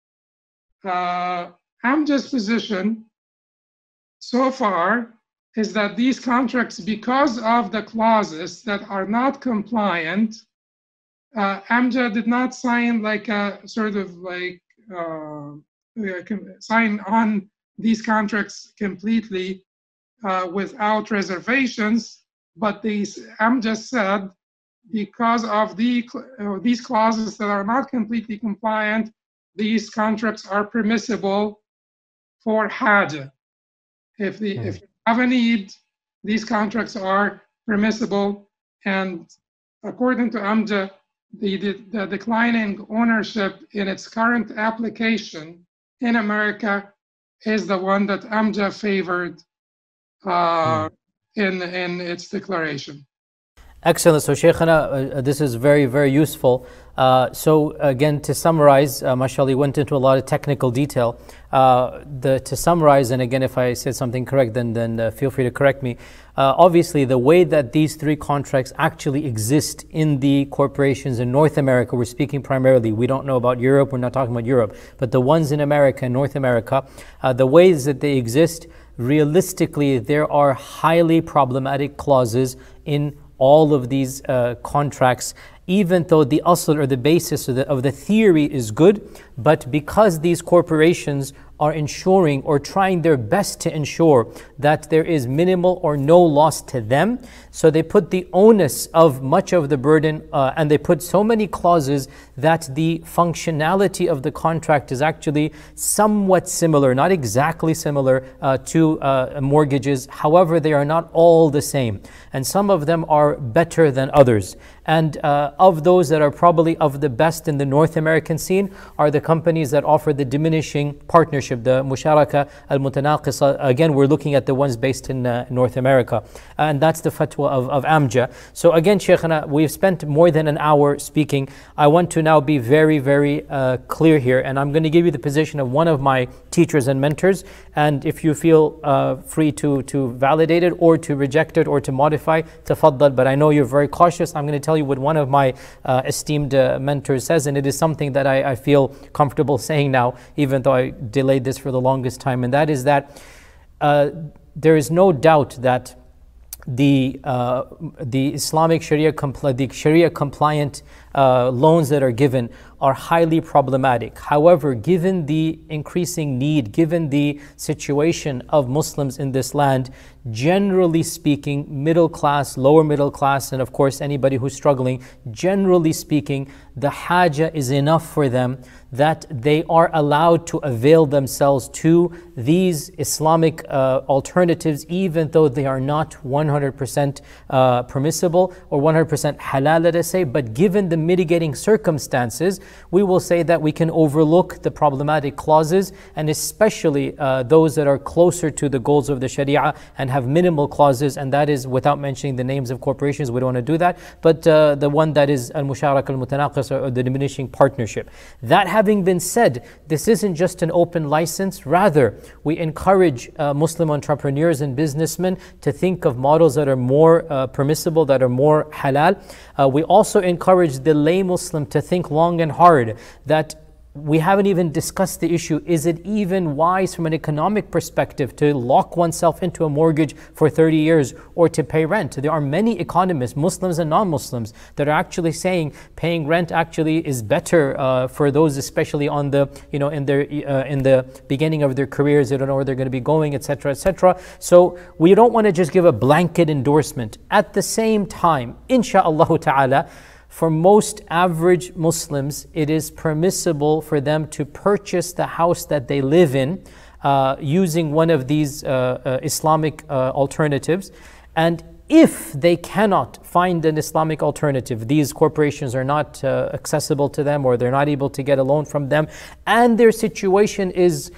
AMJA's position so far is that these contracts, because of the clauses that are not compliant, AMJA did not sign like a sort of like sign on these contracts completely without reservations, but these AMJA said because of these clauses that are not completely compliant, these contracts are permissible for haja. If you have a need, these contracts are permissible, and according to AMJA, the declining ownership in its current application in America is the one that AMJA favored in its declaration. Excellent. So, Shaykhana, this is very, very useful. So, again, to summarize, mashallah, you went into a lot of technical detail. To summarize, and again, if I said something correct, then feel free to correct me. Obviously, the way that these three contracts actually exist in the corporations in North America, we're speaking primarily, we don't know about Europe, we're not talking about Europe, but the ones in America and North America, the ways that they exist realistically, there are highly problematic clauses in all of these contracts, even though the asl or the basis of the theory is good, but because these corporations are ensuring or trying their best to ensure that there is minimal or no loss to them. So they put the onus of much of the burden and they put so many clauses that the functionality of the contract is actually somewhat similar, not exactly similar to mortgages. However, they are not all the same. And some of them are better than others. And of those that are probably of the best in the North American scene are the companies that offer the diminishing partnership, the musharaka al-mutanaqisa. Again, we're looking at the ones based in North America, and that's the fatwa of AMJA. So again, Shaykhana, we've spent more than an hour speaking. I want to now be very, very clear here, and I'm going to give you the position of one of my teachers and mentors, and if you feel free to validate it or to reject it or to modify, tafaddal. But I know you're very cautious. I'm going to tell you what one of my esteemed mentors says, and it is something that I feel comfortable saying now, even though I delayed this for the longest time, and that is that there is no doubt that the Islamic Sharia, Sharia compliant loans that are given are highly problematic. However, given the increasing need, given the situation of Muslims in this land, generally speaking, middle class, lower middle class, and of course anybody who's struggling, generally speaking, the haja is enough for them that they are allowed to avail themselves to these Islamic alternatives, even though they are not 100% permissible or 100% halal, let us say. But given the mitigating circumstances, we will say that we can overlook the problematic clauses, and especially those that are closer to the goals of the Sharia and have minimal clauses, and that is without mentioning the names of corporations. We don't want to do that, but the one that is al-musharaka al-mutanaqisa, or the diminishing partnership. That having been said, this isn't just an open license. Rather, we encourage Muslim entrepreneurs and businessmen to think of models that are more permissible, that are more halal. We also encourage the lay Muslim to think long and hard that we haven't even discussed the issue. Is it even wise from an economic perspective to lock oneself into a mortgage for 30 years or to pay rent? There are many economists, Muslims and non-Muslims, that are actually saying paying rent actually is better for those, especially on the, you know, in the beginning of their careers. They don't know where they're going to be going, etc., etc. So we don't want to just give a blanket endorsement. At the same time, insha'Allah ta'ala, for most average Muslims, it is permissible for them to purchase the house that they live in using one of these Islamic alternatives. And if they cannot find an Islamic alternative, these corporations are not accessible to them, or they're not able to get a loan from them, and their situation is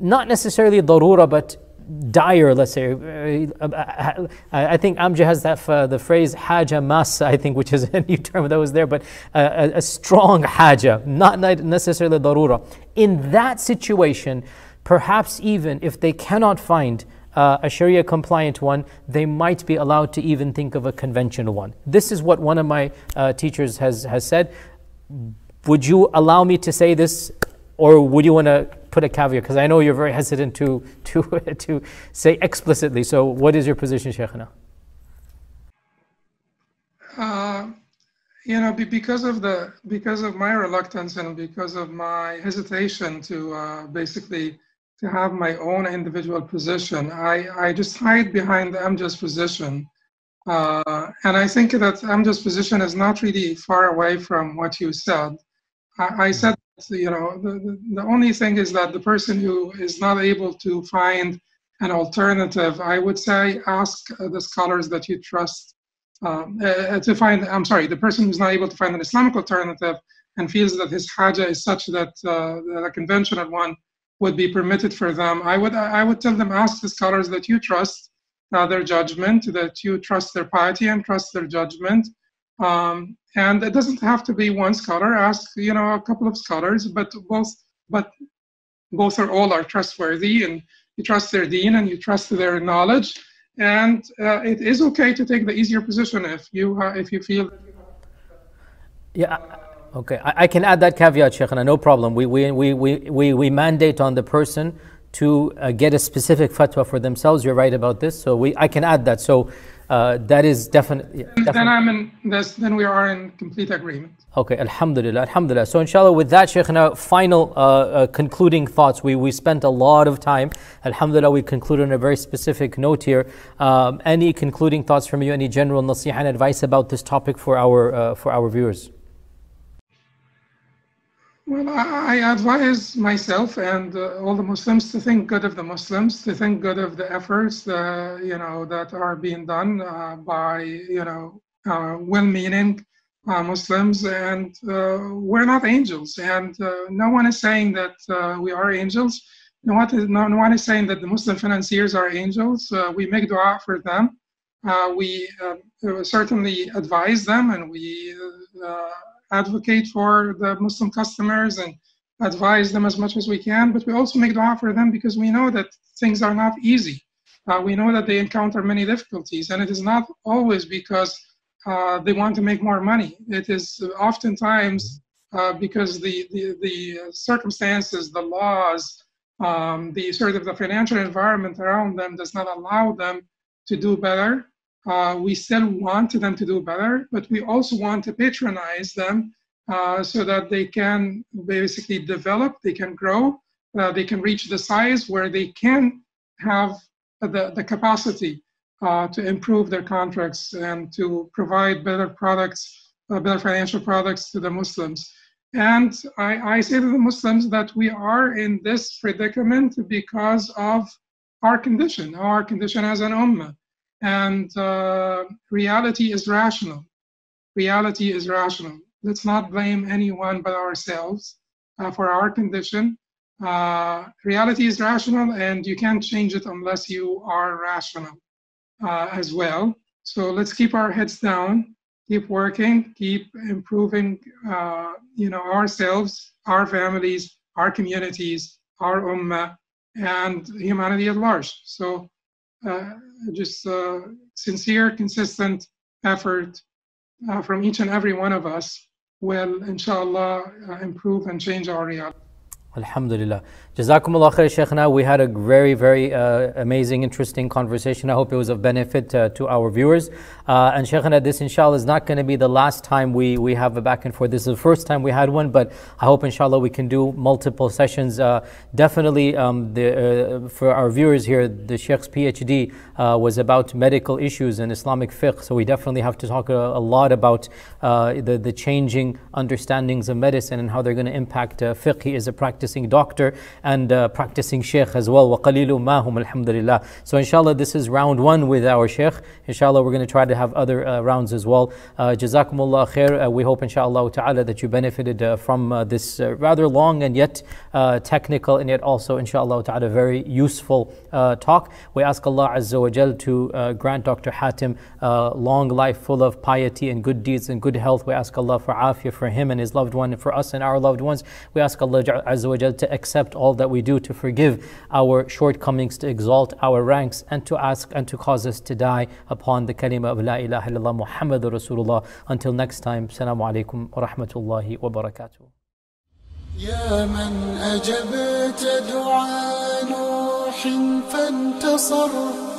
not necessarily darura, but dire, let's say. I think AMJA has that, the phrase haja mas, I think, which is a new term that was there, but a strong haja, not necessarily darura. In that situation, perhaps even if they cannot find a Sharia compliant one, they might be allowed to even think of a conventional one. This is what one of my teachers has said. Would you allow me to say this, or would you want to put a caveat, because I know you're very hesitant to say explicitly? So what is your position, Shaykhana? You know, because of my reluctance and because of my hesitation to basically to have my own individual position, I just hide behind the AMJA's position, and I think that AMJA's position is not really far away from what you said. I said, you know, the only thing is that the person who is not able to find an alternative, I would say, ask the scholars that you trust to find, I'm sorry, the person who's not able to find an Islamic alternative and feels that his haja is such that a conventional one would be permitted for them, I would tell them, ask the scholars that you trust their judgment, that you trust their piety and trust their judgment. And it doesn't have to be one scholar. Ask, you know, a couple of scholars, but both or all are trustworthy, and you trust their deen and you trust their knowledge. And it is okay to take the easier position if you feel. Yeah. Okay, I can add that caveat, Shaykhana, no problem. We mandate on the person to get a specific fatwa for themselves. You're right about this, so I can add that. So that is definitely. Yeah, then we are in complete agreement. Okay, alhamdulillah, alhamdulillah. So inshallah, with that, Shaykhna, final concluding thoughts. We spent a lot of time. Alhamdulillah, we concluded on a very specific note here. Any concluding thoughts from you? Any general nasiha and advice about this topic for our viewers? Well, I advise myself and all the Muslims to think good of the Muslims, to think good of the efforts, that are being done by, well-meaning Muslims. And we're not angels. And no one is saying that we are angels. No one is saying that the Muslim financiers are angels. We make dua for them. We certainly advise them, and we advocate for the Muslim customers and advise them as much as we can, but we also make dua for them because we know that things are not easy. We know that they encounter many difficulties, and it is not always because they want to make more money. It is oftentimes because the circumstances, the laws, the financial environment around them does not allow them to do better. We still want them to do better, but we also want to patronize them so that they can basically develop, they can grow, they can reach the size where they can have the capacity to improve their contracts and to provide better products, better financial products to the Muslims. And I say to the Muslims that we are in this predicament because of our condition as an ummah. And reality is rational. Reality is rational. Let's not blame anyone but ourselves for our condition. Reality is rational, and you can't change it unless you are rational as well. So let's keep our heads down, keep working, keep improving ourselves, our families, our communities, our ummah, and humanity at large. So just sincere, consistent effort from each and every one of us will, inshallah, improve and change our reality. Alhamdulillah. Jazakumullah khair, Shaykhna. We had a very, very amazing, interesting conversation. I hope it was of benefit to our viewers. And Shaykhna, this inshallah is not going to be the last time we have a back and forth. This is the first time we had one, but I hope inshallah we can do multiple sessions. Definitely, for our viewers here, the Shaykh's PhD was about medical issues and Islamic fiqh, so we definitely have to talk a lot about the changing understandings of medicine and how they're going to impact fiqh. He is a practicing doctor and practicing sheikh as well. وَقَلِيلٌ مَاهُمْ alhamdulillah. So inshallah this is round one with our sheikh. Inshallah we're going to try to have other rounds as well. Jazakumullah khair. We hope inshallah ta'ala that you benefited from this rather long and yet technical and yet also inshallah ta'ala very useful talk. We ask Allah Azza wa Jal to grant Dr. Hatem long life full of piety and good deeds and good health. We ask Allah for afiyah for him and his loved one and for us and our loved ones. We ask Allah Azza wa Jal to accept all that we do, to forgive our shortcomings, to exalt our ranks, and to ask and to cause us to die upon the kalima of La ilaha illallah Muhammadur Rasulullah. Until next time, Assalamu alaikum wa rahmatullahi wa barakatuh. يا من أجبت دعاء نوح فانتصر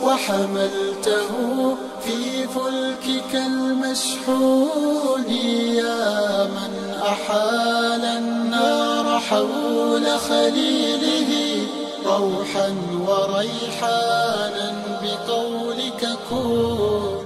وحملته في فلكك المشحون يا من أحال النار حول خليله روحا وريحانا بقولك كن